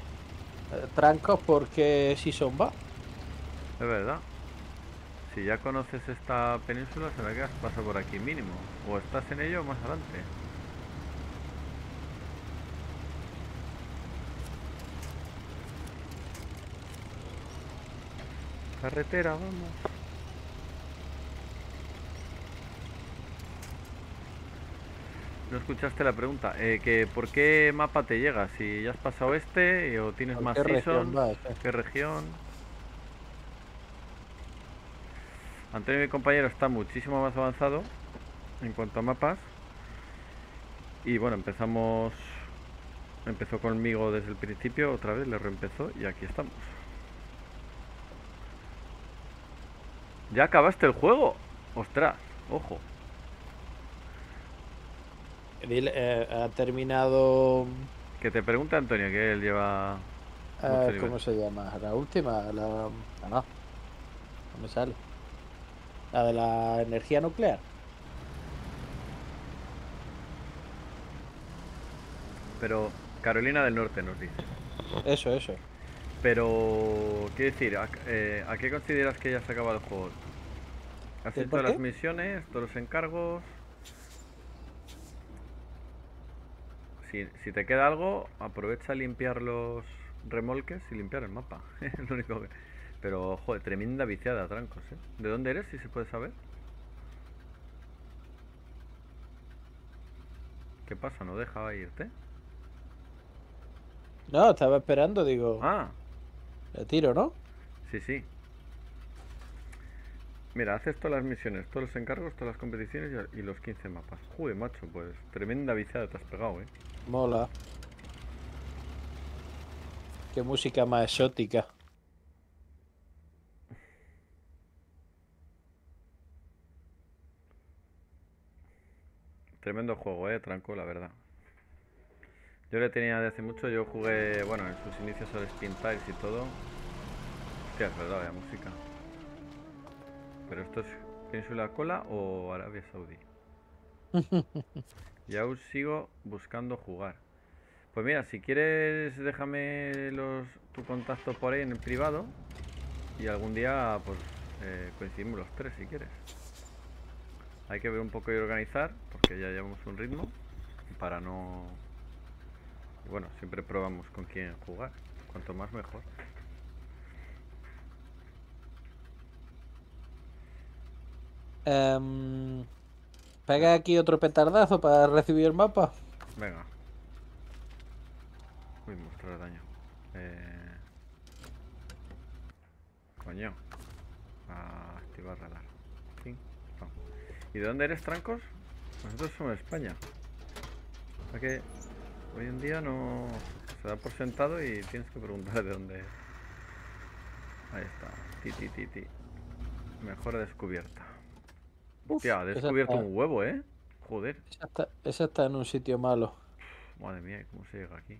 Trancos, porque Season va. Es verdad. Si ya conoces esta península, será que has pasado por aquí mínimo. O estás en ello más adelante. Carretera, vamos. No escuchaste la pregunta, que ¿por qué mapa te llega? Si ya has pasado este o tienes más season, ¿qué región? Antonio, mi compañero, está muchísimo más avanzado en cuanto a mapas. Y bueno, empezamos Empezó conmigo desde el principio, otra vez le reempezó y aquí estamos. ¿Ya acabaste el juego? ¡Ostras! ¡Ojo! Ha terminado... Que te pregunta Antonio, que él lleva... ¿Cómo se llama? La última, la... Ah, no. No me sale. La de la energía nuclear. Pero Carolina del Norte nos dice. Eso, eso. Pero, quiero decir, ¿a qué consideras que ya se acaba el juego? ¿Has hecho todas las misiones, todos los encargos? Si te queda algo, aprovecha a limpiar los remolques y limpiar el mapa. Lo único que... Pero, joder, tremenda viciada, Trancos, ¿eh? ¿De dónde eres, si se puede saber? ¿Qué pasa? ¿No dejaba irte? No, estaba esperando, digo... Ah. Le tiro, ¿no? Sí, sí. Mira, haces todas las misiones, todos los encargos, todas las competiciones y los 15 mapas. Joder, macho, pues tremenda viciada te has pegado, ¿eh? Mola. Qué música más exótica. Tremendo juego, Tranco, la verdad. Yo le tenía de hace mucho, yo jugué, bueno, en sus inicios al Spin Tires y todo. Hostia, es verdad, vaya música. Pero esto es Península de Kola o Arabia Saudí. Y aún sigo buscando jugar. Pues mira, si quieres déjame tu contacto por ahí en el privado. Y algún día pues coincidimos los tres si quieres. Hay que ver un poco y organizar, porque ya llevamos un ritmo, para no... Bueno, siempre probamos con quién jugar, cuanto más mejor. Pega aquí otro petardazo para recibir el mapa. Venga. Uy, mostrar daño. Coño. A activar radar. Sí. ¿Y de dónde eres, Trancos? Nosotros somos de España. O sea que hoy en día no se da por sentado y tienes que preguntar de dónde es. Ahí está. Ti. Mejora descubierta. Hostia, ha descubierto un huevo, ¿eh? Joder. Esa está en un sitio malo. Madre mía, ¿cómo se llega aquí?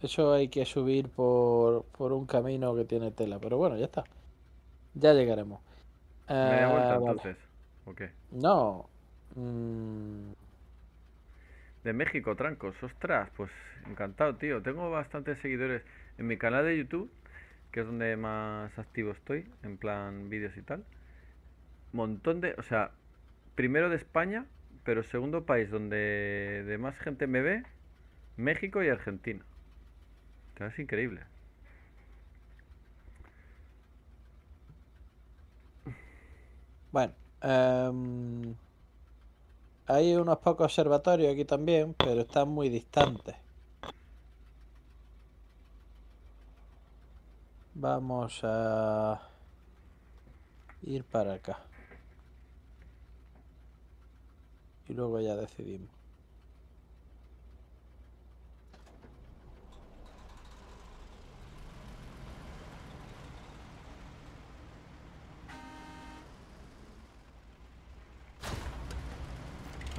Eso hay que subir por un camino que tiene tela. Pero bueno, ya está. Ya llegaremos. ¿Me da vuelta entonces? Vale. ¿O qué? No. De México, Trancos. Ostras, pues encantado, tío. Tengo bastantes seguidores en mi canal de YouTube, que es donde más activo estoy, en plan vídeos y tal. Montón de... O sea, primero de España, pero segundo país donde de más gente me ve, México y Argentina. Es increíble. Bueno. Hay unos pocos observatorios aquí también, pero están muy distantes. Vamos a ir para acá. Y luego ya decidimos.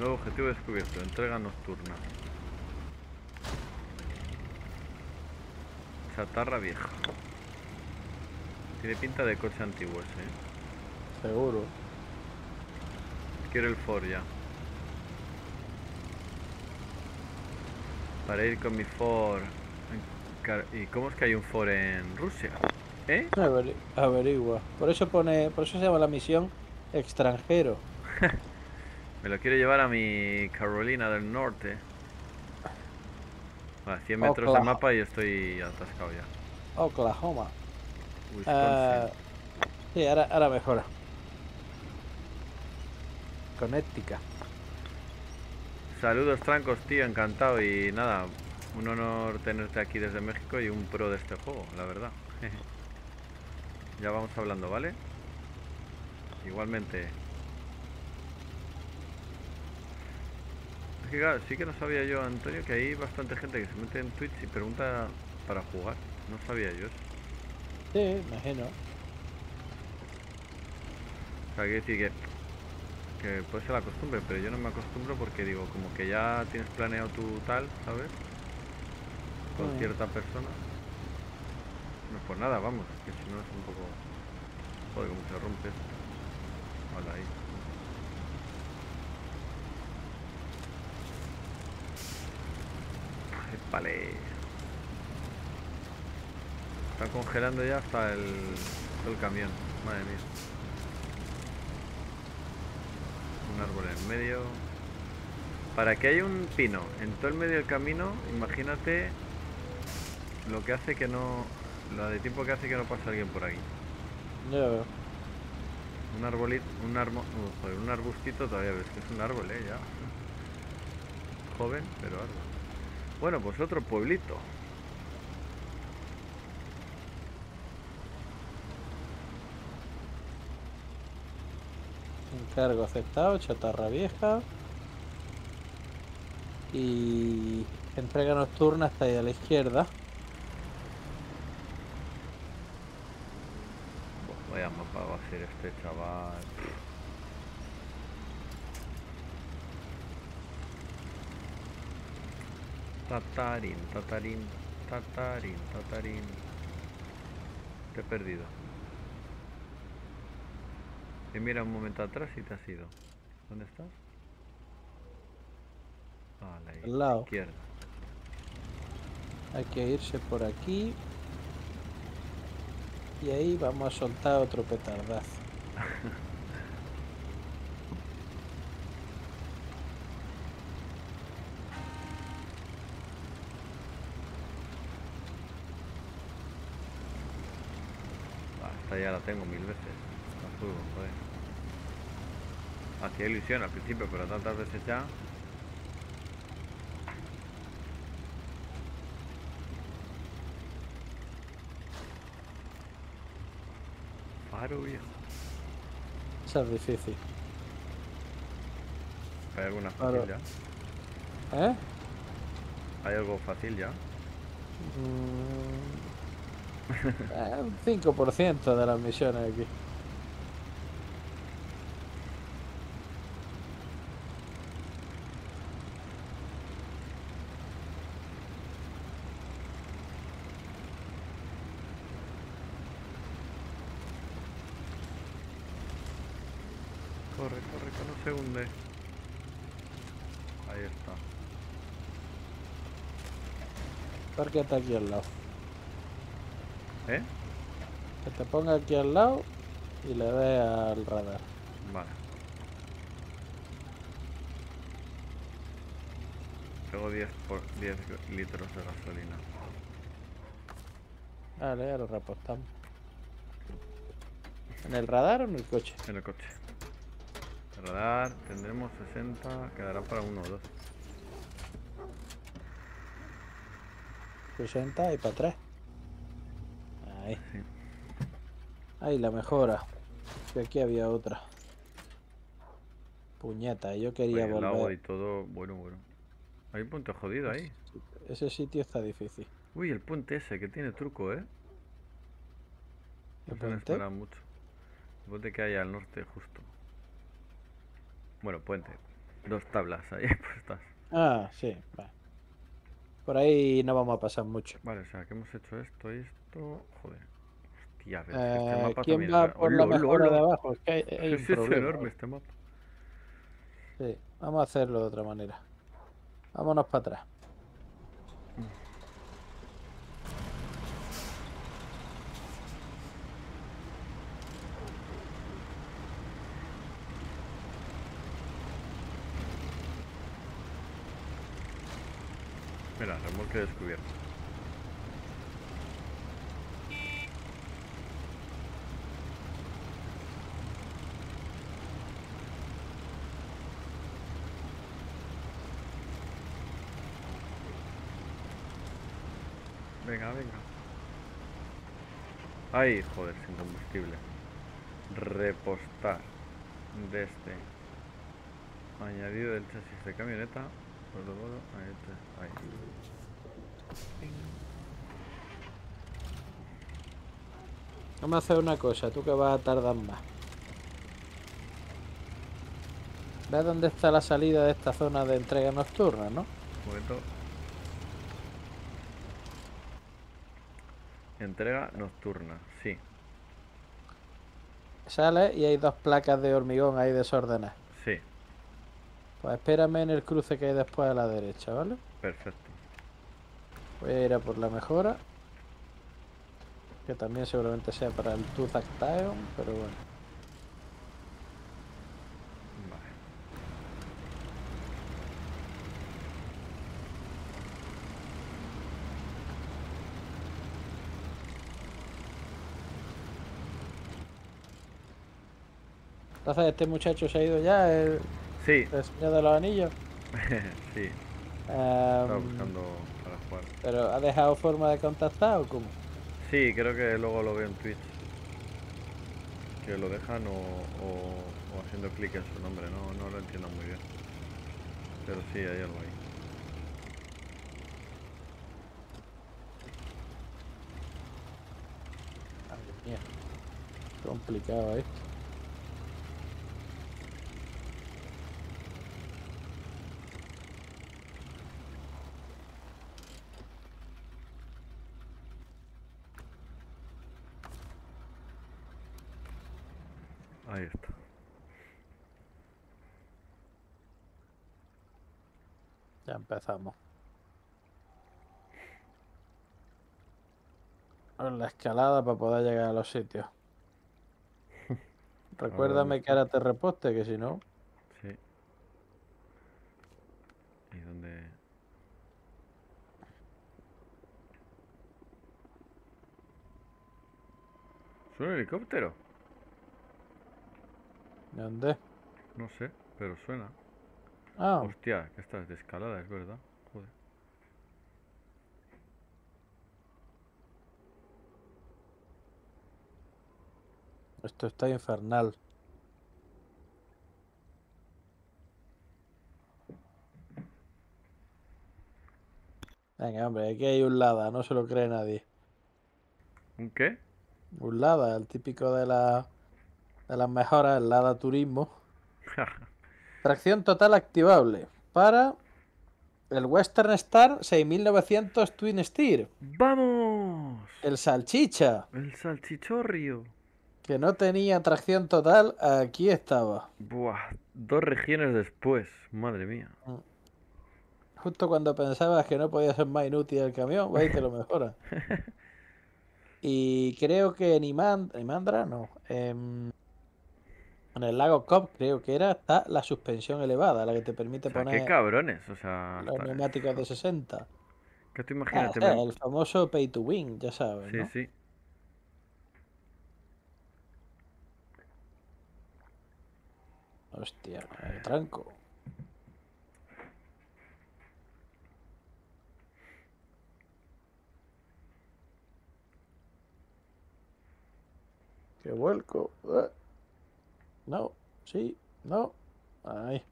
Nuevo objetivo descubierto, entrega nocturna. Chatarra vieja. Tiene pinta de coche antiguo ese. Seguro. Quiero el Ford ya. Para ir con mi Ford. ¿Y cómo es que hay un Ford en Rusia? ¿Eh? Averigua. Por eso se llama la misión extranjero. Me lo quiero llevar a mi Carolina del Norte. A 100 metros de mapa y estoy atascado ya. Oklahoma. Sí, ahora mejora. Connecticut. Saludos, Trancos, tío, encantado. Y nada, un honor tenerte aquí desde México y un pro de este juego, la verdad. Ya vamos hablando, ¿vale? Igualmente. que claro, sí que no sabía yo, Antonio, que hay bastante gente que se mete en Twitch y pregunta para jugar. No sabía yo eso. Sí, imagino. O sea, quiero decir que puede ser la costumbre, pero yo no me acostumbro porque digo, como que ya tienes planeado tu tal, ¿sabes? Con cierta persona. No es por nada, vamos, que si no es un poco... Joder, como se rompe esto. Hola, ahí. Vale. Está congelando ya hasta el camión. Madre mía. Un árbol en medio. Para que haya un pino en todo el medio del camino, imagínate lo que hace que no... Lo de tiempo que hace que no pase alguien por aquí. Yeah. Un arbolito, un arbustito todavía, ves que es un árbol, ya. Joven, pero árbol. Bueno, pues otro pueblito. Encargo aceptado, chatarra vieja. Y entrega nocturna está ahí a la izquierda. Vaya mapa va a ser este, chaval. Tatarin, Tatarin, Tatarin, Tatarin. Te he perdido. Te mira un momento atrás y te has ido. ¿Dónde estás? Vale, al lado. Izquierda. Hay que irse por aquí. Y ahí vamos a soltar otro petardazo. Esta ya la tengo 1000 veces. La subo, joder. Hacía ilusión al principio, pero tantas veces ya. Viejo. Eso es difícil. ¿Hay alguna fácil ya? ¿Eh? ¿Hay algo fácil ya? Un 5% de las misiones aquí. Que está aquí al lado. ¿Eh? Que te ponga aquí al lado y le dé al radar. Vale. Tengo 10 litros de gasolina. Vale, ya lo repostamos. ¿En el radar o en el coche? En el coche. El radar tendremos 60, quedará para uno o dos. 60 y para atrás. Ahí. Sí. Ahí la mejora. Que aquí había otra. Puñeta, yo quería volver. El agua y todo, bueno. Hay un puente jodido ahí. Ese sitio está difícil. Uy, el puente ese que tiene truco, ¿eh? No se me espera mucho. El puente que hay al norte justo. Bueno, puente. 2 tablas ahí puestas. Ah, sí, va. Por ahí no vamos a pasar mucho. Vale, o sea, que hemos hecho esto y esto... Joder. Hostia, este mapa ¿quién también... va por la mejora de abajo? Es que hay un problema. Es enorme este mapa. Sí, vamos a hacerlo de otra manera. Vámonos para atrás. Mira, remolque descubierto. Venga. Ay, joder, sin combustible. Repostar. Añadido del chasis de camioneta. a este, ahí. Vamos a hacer una cosa, tú que vas a tardar más. ¿Ves dónde está la salida de esta zona de entrega nocturna, no? Momento. Entrega nocturna, sí. Sales y hay dos placas de hormigón ahí desordenadas. Sí. Pues espérame en el cruce que hay después a la derecha, ¿vale? Perfecto. Voy a ir a por la mejora. Que también seguramente sea para el Tooth Actaeon, pero bueno. Vale. Entonces, ¿este muchacho se ha ido ya? Sí. ¿El señor de los anillos? Sí. Estaba buscando para jugar. ¿Pero ha dejado forma de contactar o cómo? Sí, creo que luego lo veo en Twitch. Que lo dejan o haciendo clic en su nombre, no lo entiendo muy bien. Pero sí, hay algo ahí. Madre mía. Complicado esto. Ahí está. Ya empezamos. Ahora la escalada para poder llegar a los sitios. Recuérdame que ahora te reposte, que si no... Sí. ¿Y dónde...? ¿Es un helicóptero? ¿Dónde? No sé, pero suena. Ah. Hostia, que esta es de escalada, es verdad. Joder. Esto está infernal. Venga, hombre, aquí hay un Lada, no se lo cree nadie. ¿Un qué? Un Lada, el típico de la... de las mejoras, el Lada Turismo. Tracción total activable para el Western Star 6900 Twin Steer. ¡Vamos! El salchicha. El salchichorrio. Que no tenía tracción total, aquí estaba. Buah, 2 regiones después, madre mía. Justo cuando pensabas que no podía ser más inútil el camión, vais que lo mejora. Y creo que en Imandra, no. En el lago Cobb, creo que era, está la suspensión elevada, la que te permite, o sea, poner... ¡Qué cabrones! O sea, los neumáticos de 60. ¿Qué te imaginas? El famoso pay to win, ya sabes, ¿no? Sí, sí. Hostia, el tranco. ¡Qué vuelco! No, sí, no. Ay.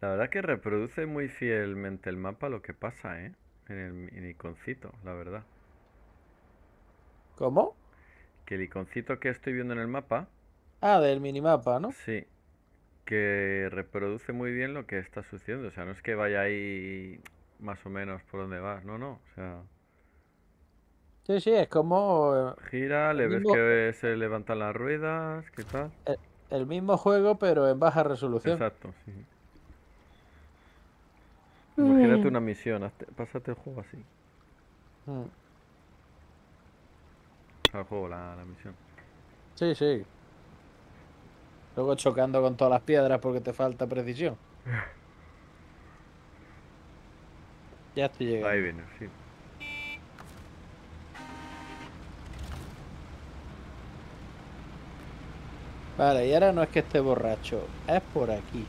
La verdad que reproduce muy fielmente el mapa lo que pasa, ¿eh? En el iconcito, la verdad. ¿Cómo? Que el iconcito que estoy viendo en el mapa... Ah, del minimapa, ¿no? Sí. Que reproduce muy bien lo que está sucediendo. O sea, no es que vaya ahí más o menos por donde vas. No. O sea... Sí, sí, es como... Gira, le ves que se levantan las ruedas, ¿qué tal? El mismo juego, pero en baja resolución. Exacto, sí. Imagínate una misión, pásate el juego así. El juego, la misión. Sí, sí. Luego chocando con todas las piedras porque te falta precisión. Ya estoy llegando. Ahí viene, sí. Vale, y ahora no es que esté borracho, es por aquí.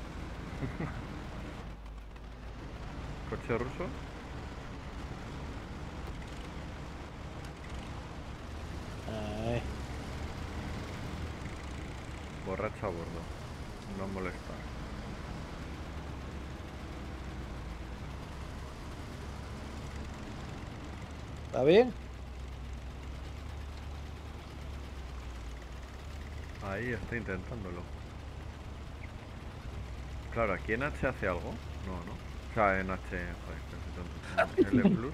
¿Coche ruso? Ay. Borracho a bordo, no molesta. ¿Está bien? Ahí está intentándolo. Claro, ¿aquí en H hace algo? No, no. O sea, en H... Joder, L plus.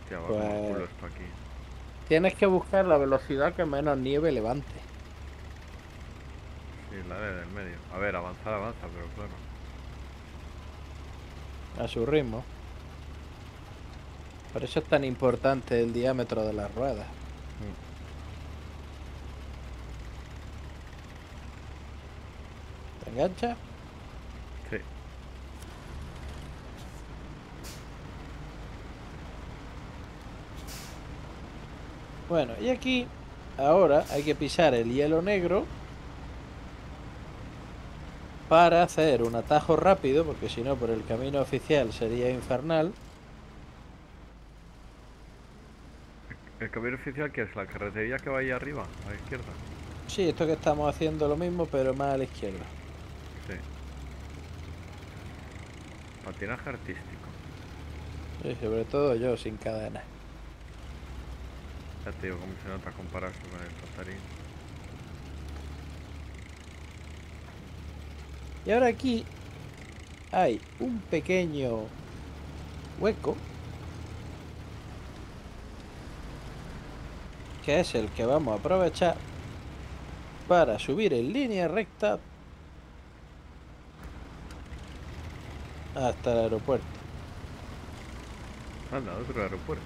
Hostia, va como un culo esto aquí. Tienes que buscar la velocidad que menos nieve levante. Sí, la de del medio. A ver, avanzar, avanza, pero claro. A su ritmo. Por eso es tan importante el diámetro de las ruedas. ¿Te engancha? Sí. Bueno, y aquí ahora hay que pisar el hielo negro para hacer un atajo rápido, porque si no por el camino oficial sería infernal. ¿El camino oficial que es? ¿La carretería que va ahí arriba, a la izquierda? Sí, esto que estamos haciendo lo mismo, pero más a la izquierda. Sí. Patinaje artístico. Sí, sobre todo yo, sin cadena. Ya te digo, como se nota compararse con el Tatarin. Y ahora aquí hay un pequeño hueco que es el que vamos a aprovechar para subir en línea recta hasta el aeropuerto. Anda, otro aeropuerto.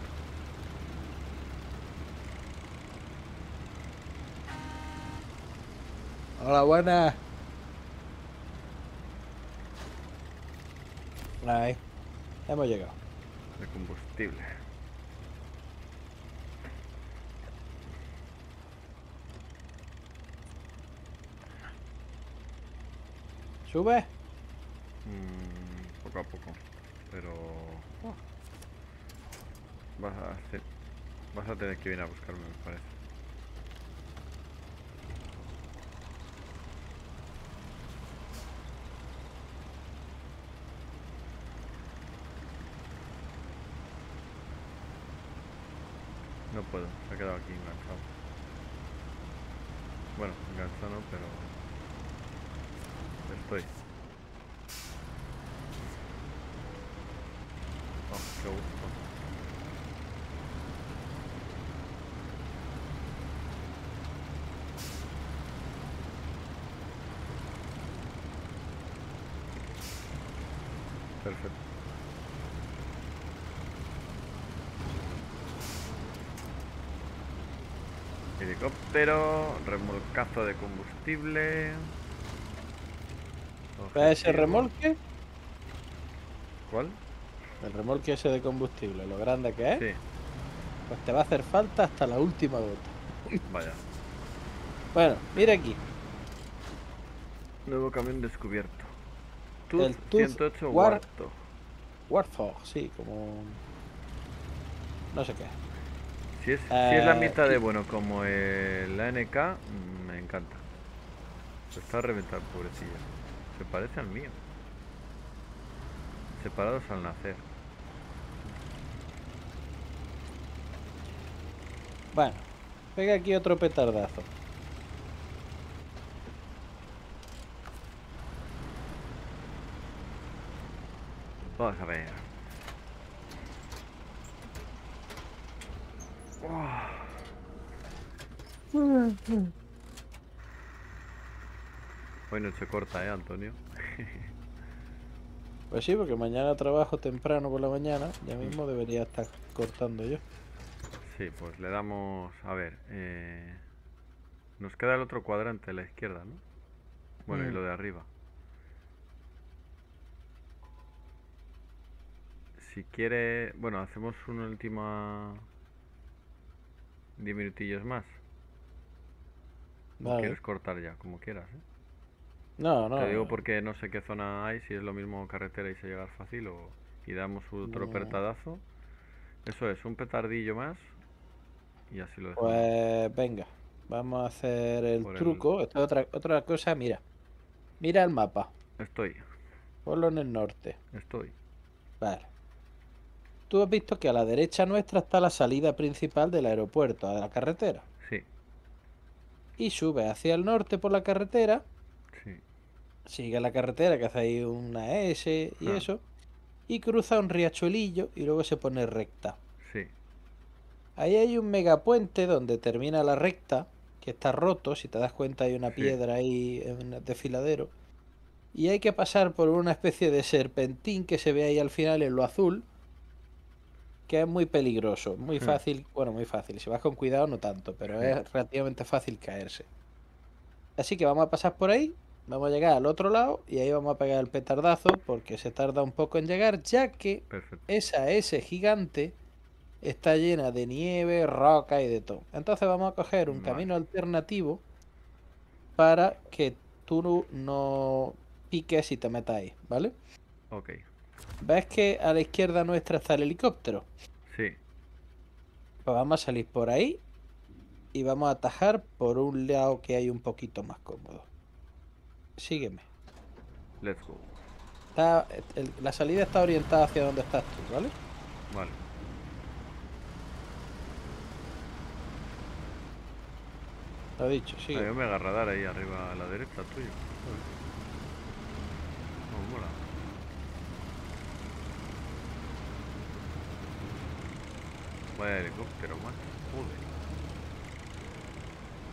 Hola, buenas. Ahí, hemos llegado. De combustible. ¿Sube? Poco a poco, pero... Vas a tener que venir a buscarme, me parece. No puedo, se ha quedado aquí enganchado. Bueno, enganchado no, pero... Estoy. Oh, qué gusto. Perfecto. Helicóptero, remolcazo de combustible. ¿Para ese remolque? ¿Cuál? El remolque ese de combustible, lo grande que es. Sí. Pues te va a hacer falta hasta la última gota. Vaya. Bueno, mira aquí. Nuevo camión descubierto. El Tooth 108 War Warthog, sí, como... No sé qué. Si es la mitad de bueno como la NK, me encanta. Se está a reventar, pobrecilla. Se parece al mío. Separados al nacer. Bueno, pega aquí otro petardazo. Vamos a ver. Hoy noche corta, Antonio. Pues sí, porque mañana trabajo temprano por la mañana. Ya mismo debería estar cortando yo. Sí, pues le damos... A ver, nos queda el otro cuadrante a la izquierda, ¿no? Bueno, y lo de arriba. Si quiere... Bueno, hacemos una última... 10 minutillos más. Vale. ¿Quieres cortar ya? Como quieras, ¿eh? No, no. Te digo porque no sé qué zona hay, si es lo mismo carretera y se llega fácil o... Y damos otro petadazo. Eso es, un petardillo más. Y así lo dejamos. Pues venga, vamos a hacer el truco. Esto es otra cosa, mira. Mira el mapa. Estoy. Ponlo en el norte. Estoy. Vale. Tú has visto que a la derecha nuestra está la salida principal del aeropuerto, a la carretera. Sí. Y sube hacia el norte por la carretera. Sí. Sigue la carretera, que hace ahí una S y eso. Y cruza un riachuelillo y luego se pone recta. Sí. Ahí hay un megapuente donde termina la recta, que está roto. Si te das cuenta hay una piedra ahí en un desfiladero. Y hay que pasar por una especie de serpentín que se ve ahí al final en lo azul, que es muy peligroso, muy fácil, bueno, muy fácil, si vas con cuidado no tanto, pero es relativamente fácil caerse. Así que vamos a pasar por ahí, vamos a llegar al otro lado y ahí vamos a pegar el petardazo porque se tarda un poco en llegar, ya que esa S gigante está llena de nieve, roca y de todo. Entonces vamos a coger un camino alternativo para que tú no piques y te metas ahí, ¿vale? Ok. ¿Ves que a la izquierda nuestra está el helicóptero? Sí. Pues vamos a salir por ahí y vamos a atajar por un lado que hay un poquito más cómodo. Sígueme. Let's go. La salida está orientada hacia donde estás tú, ¿vale? Vale. Lo he dicho, sigue. Yo me voy a agarrar ahí arriba a la derecha tuya. No, mola. Vaya helicóptero, man.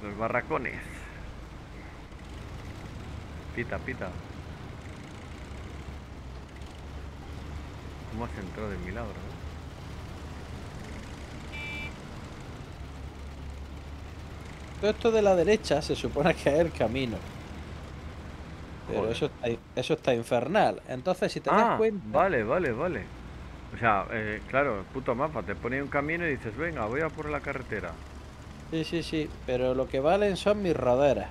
Joder. Los barracones. Pita, pita. ¿Cómo has entrado de milagro, eh? Todo esto de la derecha se supone que es el camino. Pero eso está infernal. Entonces, si te das cuenta... Vale, vale, vale. O sea, claro, el puto mapa, te pone un camino y dices, venga, voy a por la carretera. Sí, sí, sí, pero lo que valen son mis roderas.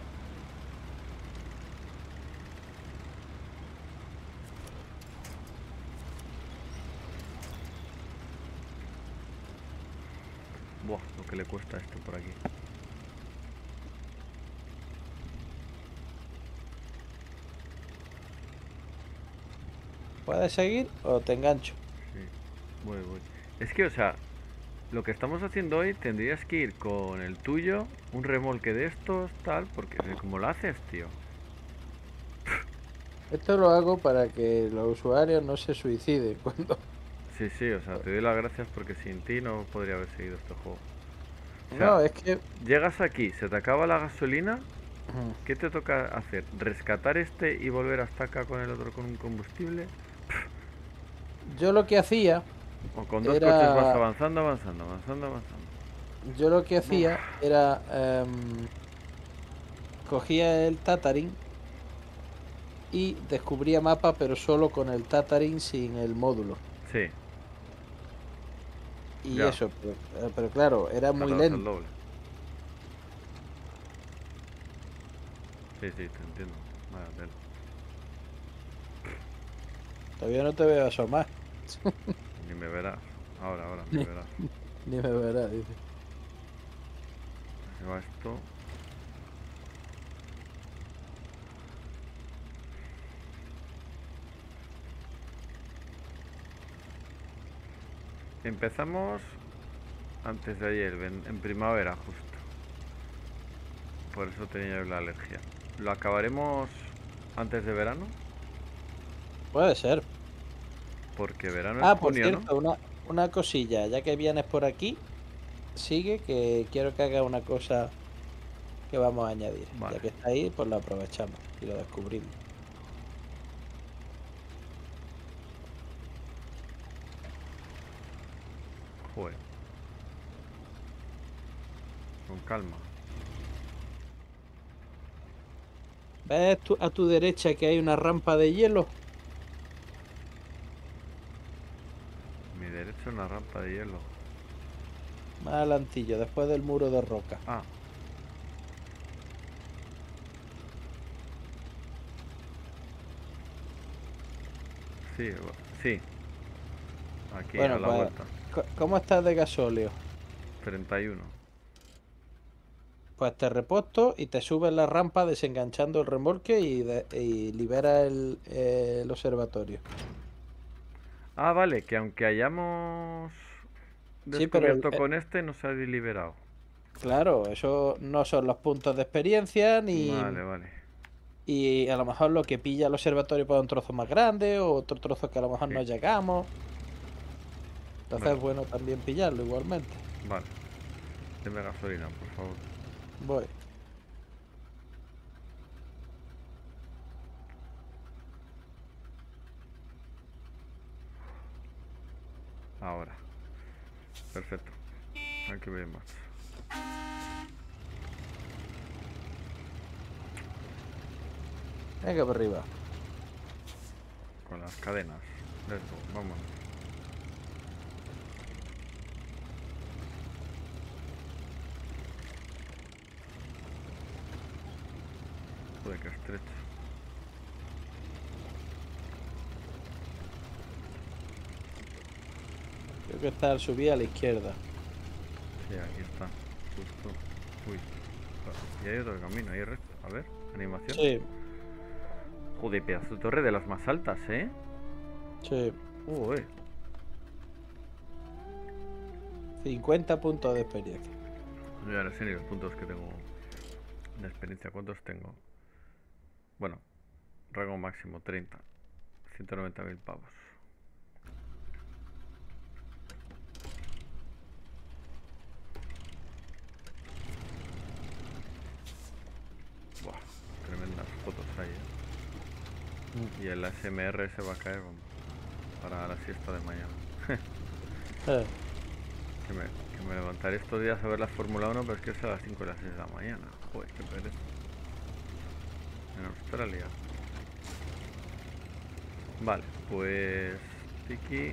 Buah, lo que le cuesta esto por aquí. ¿Puedes seguir o te engancho? Voy, voy. Es que, o sea, lo que estamos haciendo hoy tendrías que ir con el tuyo, un remolque de estos, tal, porque como lo haces, tío. Esto lo hago para que los usuarios no se suiciden cuando... Sí, sí, o sea, te doy las gracias porque sin ti no podría haber seguido este juego. O sea, no, es que... Llegas aquí, se te acaba la gasolina, ¿qué te toca hacer? ¿Rescatar este y volver hasta acá con el otro con un combustible? Yo lo que hacía... O con dos coches vas avanzando, avanzando, avanzando, avanzando. Yo lo que hacía era... cogía el Tatarin y descubría mapa, pero solo con el Tatarin sin el módulo. Sí. Y ya. Eso, pero claro, era muy lento. Sí, sí, te entiendo. Vale. Todavía no te veo asomar. Ni me verás. Ahora, ahora, me verás. Ni me verás, dice. Se va esto. Empezamos antes de ayer, en primavera justo. Por eso tenía yo la alergia. ¿Lo acabaremos antes de verano? Puede ser. Porque verano es junio, por cierto, ¿no? Una cosilla, ya que vienes por aquí, sigue, que quiero que haga una cosa que vamos a añadir. Vale. Ya que está ahí, pues lo aprovechamos y lo descubrimos. Joder. Con calma. ¿Ves a tu derecha que hay una rampa de hielo? Una rampa de hielo. Más adelantillo, después del muro de roca. Ah. Sí, sí. Aquí bueno, a la vuelta. ¿Cómo estás de gasóleo? 31. Pues te reposto y te subes la rampa desenganchando el remolque y libera el observatorio. Ah, vale, que aunque hayamos descubierto con este, no se ha liberado. Claro, eso no son los puntos de experiencia ni... Vale, vale. Y a lo mejor lo que pilla el observatorio para un trozo más grande o otro trozo que a lo mejor sí no llegamos. Entonces vale, es bueno también pillarlo igualmente. Vale. Deme gasolina, por favor. Voy. Ahora. Perfecto. Aquí voy más. Venga para arriba. Con las cadenas. Listo, vamos. Joder, qué estrecho. Creo que está al subir a la izquierda. Sí, aquí está. Justo. Uy. Y hay otro camino, hay resto. A ver, animación. Sí. Joder, pedazo de torre de las más altas, ¿eh? Sí. Uy. 50 puntos de experiencia. Ya no sé ni los puntos que tengo de experiencia. ¿Cuántos tengo? Bueno, rango máximo 30. 190.000 pavos. Buah, tremendas fotos hay, ¿eh? Y el ASMR se va a caer, vamos, para la siesta de mañana. que me levantaré estos días a ver la Fórmula 1, pero es que es a las 5 o las 6 de la mañana. Joder, qué pereza. En Australia. Vale, pues... Tiki.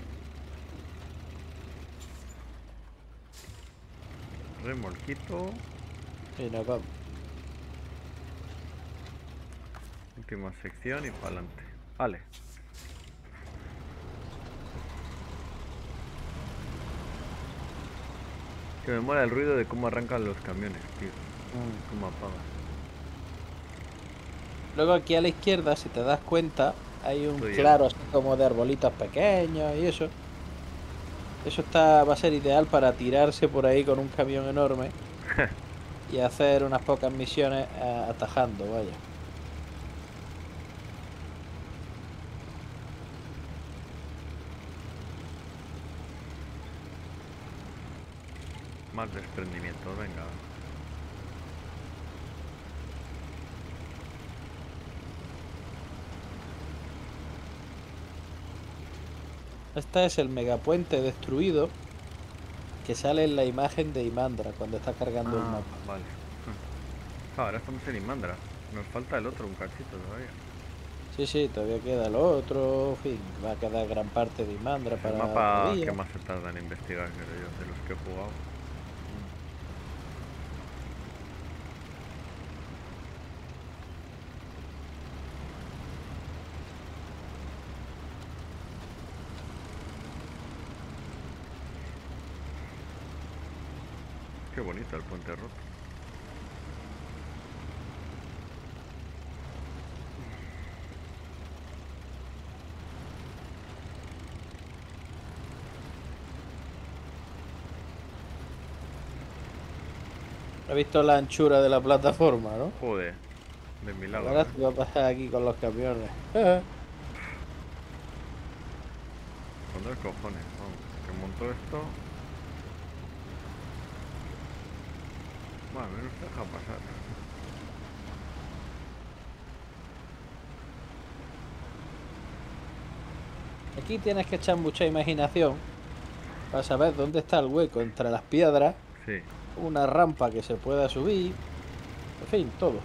Remolquito. Y nos vamos. Última sección y para adelante. Vale. Que me mola el ruido de cómo arrancan los camiones, tío. Cómo apagan. Luego aquí a la izquierda, si te das cuenta, hay un claro así como de arbolitos pequeños y eso. Eso está, va a ser ideal para tirarse por ahí con un camión enorme y hacer unas pocas misiones atajando, vaya. Más desprendimiento, venga. Este es el megapuente destruido que sale en la imagen de Imandra cuando está cargando el mapa. Vale. Ahora estamos en Imandra. Nos falta el otro, un cachito todavía. Sí, sí, todavía queda el otro. En fin, va a quedar gran parte de Imandra para el mapa que más se tarda en investigar, creo yo, de los que he jugado. Qué bonito el puente roto. ¿Has visto la anchura de la plataforma, no? Joder, de milagro. Ahora te va a pasar aquí con los camiones. Con dos cojones, vamos, que montó esto. Bueno, no se deja pasar. Aquí tienes que echar mucha imaginación para saber dónde está el hueco entre las piedras, sí, una rampa que se pueda subir, en fin, todo.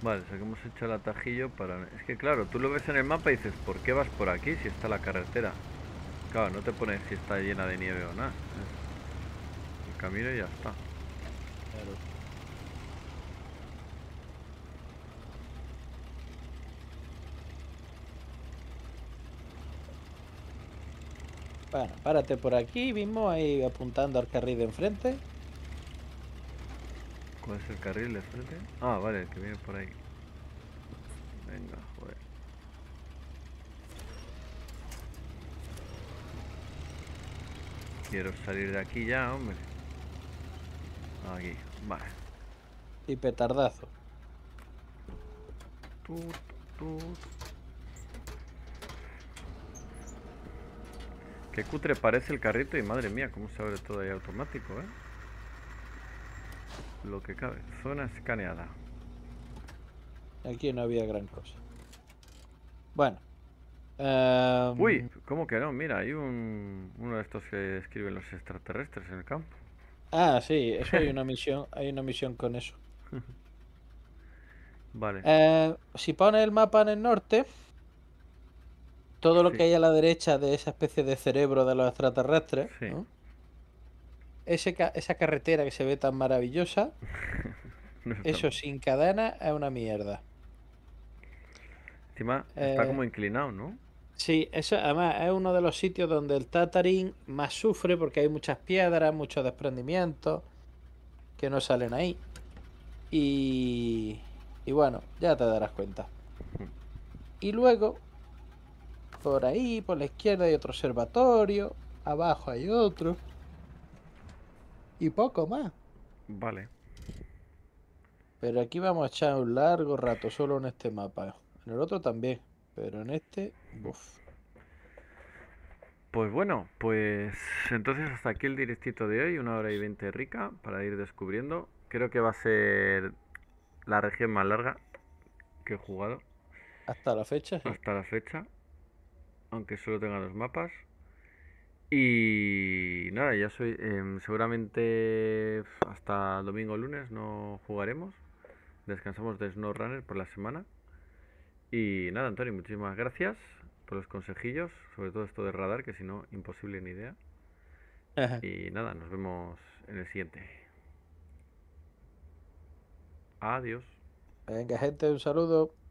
Vale, o sea que hemos hecho el atajillo para... Es que claro, tú lo ves en el mapa y dices, ¿por qué vas por aquí si está la carretera? Claro, no te pones si está llena de nieve o nada. El camino y ya está. Claro. Bueno, párate por aquí mismo, ahí apuntando al carril de enfrente. ¿Cuál es el carril de enfrente? Ah, vale, el que viene por ahí. Venga, joder. Quiero salir de aquí ya, hombre. Aquí, vale. Y petardazo. Qué cutre parece el carrito y madre mía, cómo se abre todo ahí automático, ¿eh? Lo que cabe. Zona escaneada. Aquí no había gran cosa. Bueno. Uy, ¿cómo que no? Mira, hay uno de estos que escriben los extraterrestres en el campo. Ah, sí, eso hay una misión con eso. Vale. Si pones el mapa en el norte, todo lo que hay a la derecha de esa especie de cerebro de los extraterrestres, ¿no? Esa carretera que se ve tan maravillosa, eso sin cadena es una mierda. Encima está como inclinado, ¿no? Sí, eso además es uno de los sitios donde el Tatarin más sufre porque hay muchas piedras, muchos desprendimientos que no salen ahí. Y bueno, ya te darás cuenta. Y luego, por ahí, por la izquierda hay otro observatorio, abajo hay otro. Y poco más. Vale. Pero aquí vamos a echar un largo rato solo en este mapa. En el otro también, pero en este... Uf. Pues bueno, pues entonces hasta aquí el directito de hoy, 1 hora y 20 rica para ir descubriendo. Creo que va a ser la región más larga que he jugado. Hasta la fecha. Sí. Hasta la fecha, aunque solo tenga 2 mapas. Y nada, ya soy seguramente hasta domingo o lunes no jugaremos. Descansamos de SnowRunner por la semana. Y nada, Antonio, muchísimas gracias por los consejillos, sobre todo esto de radar, que si no, imposible ni idea. Ajá. Y nada, nos vemos en el siguiente. Adiós. Venga, gente, un saludo.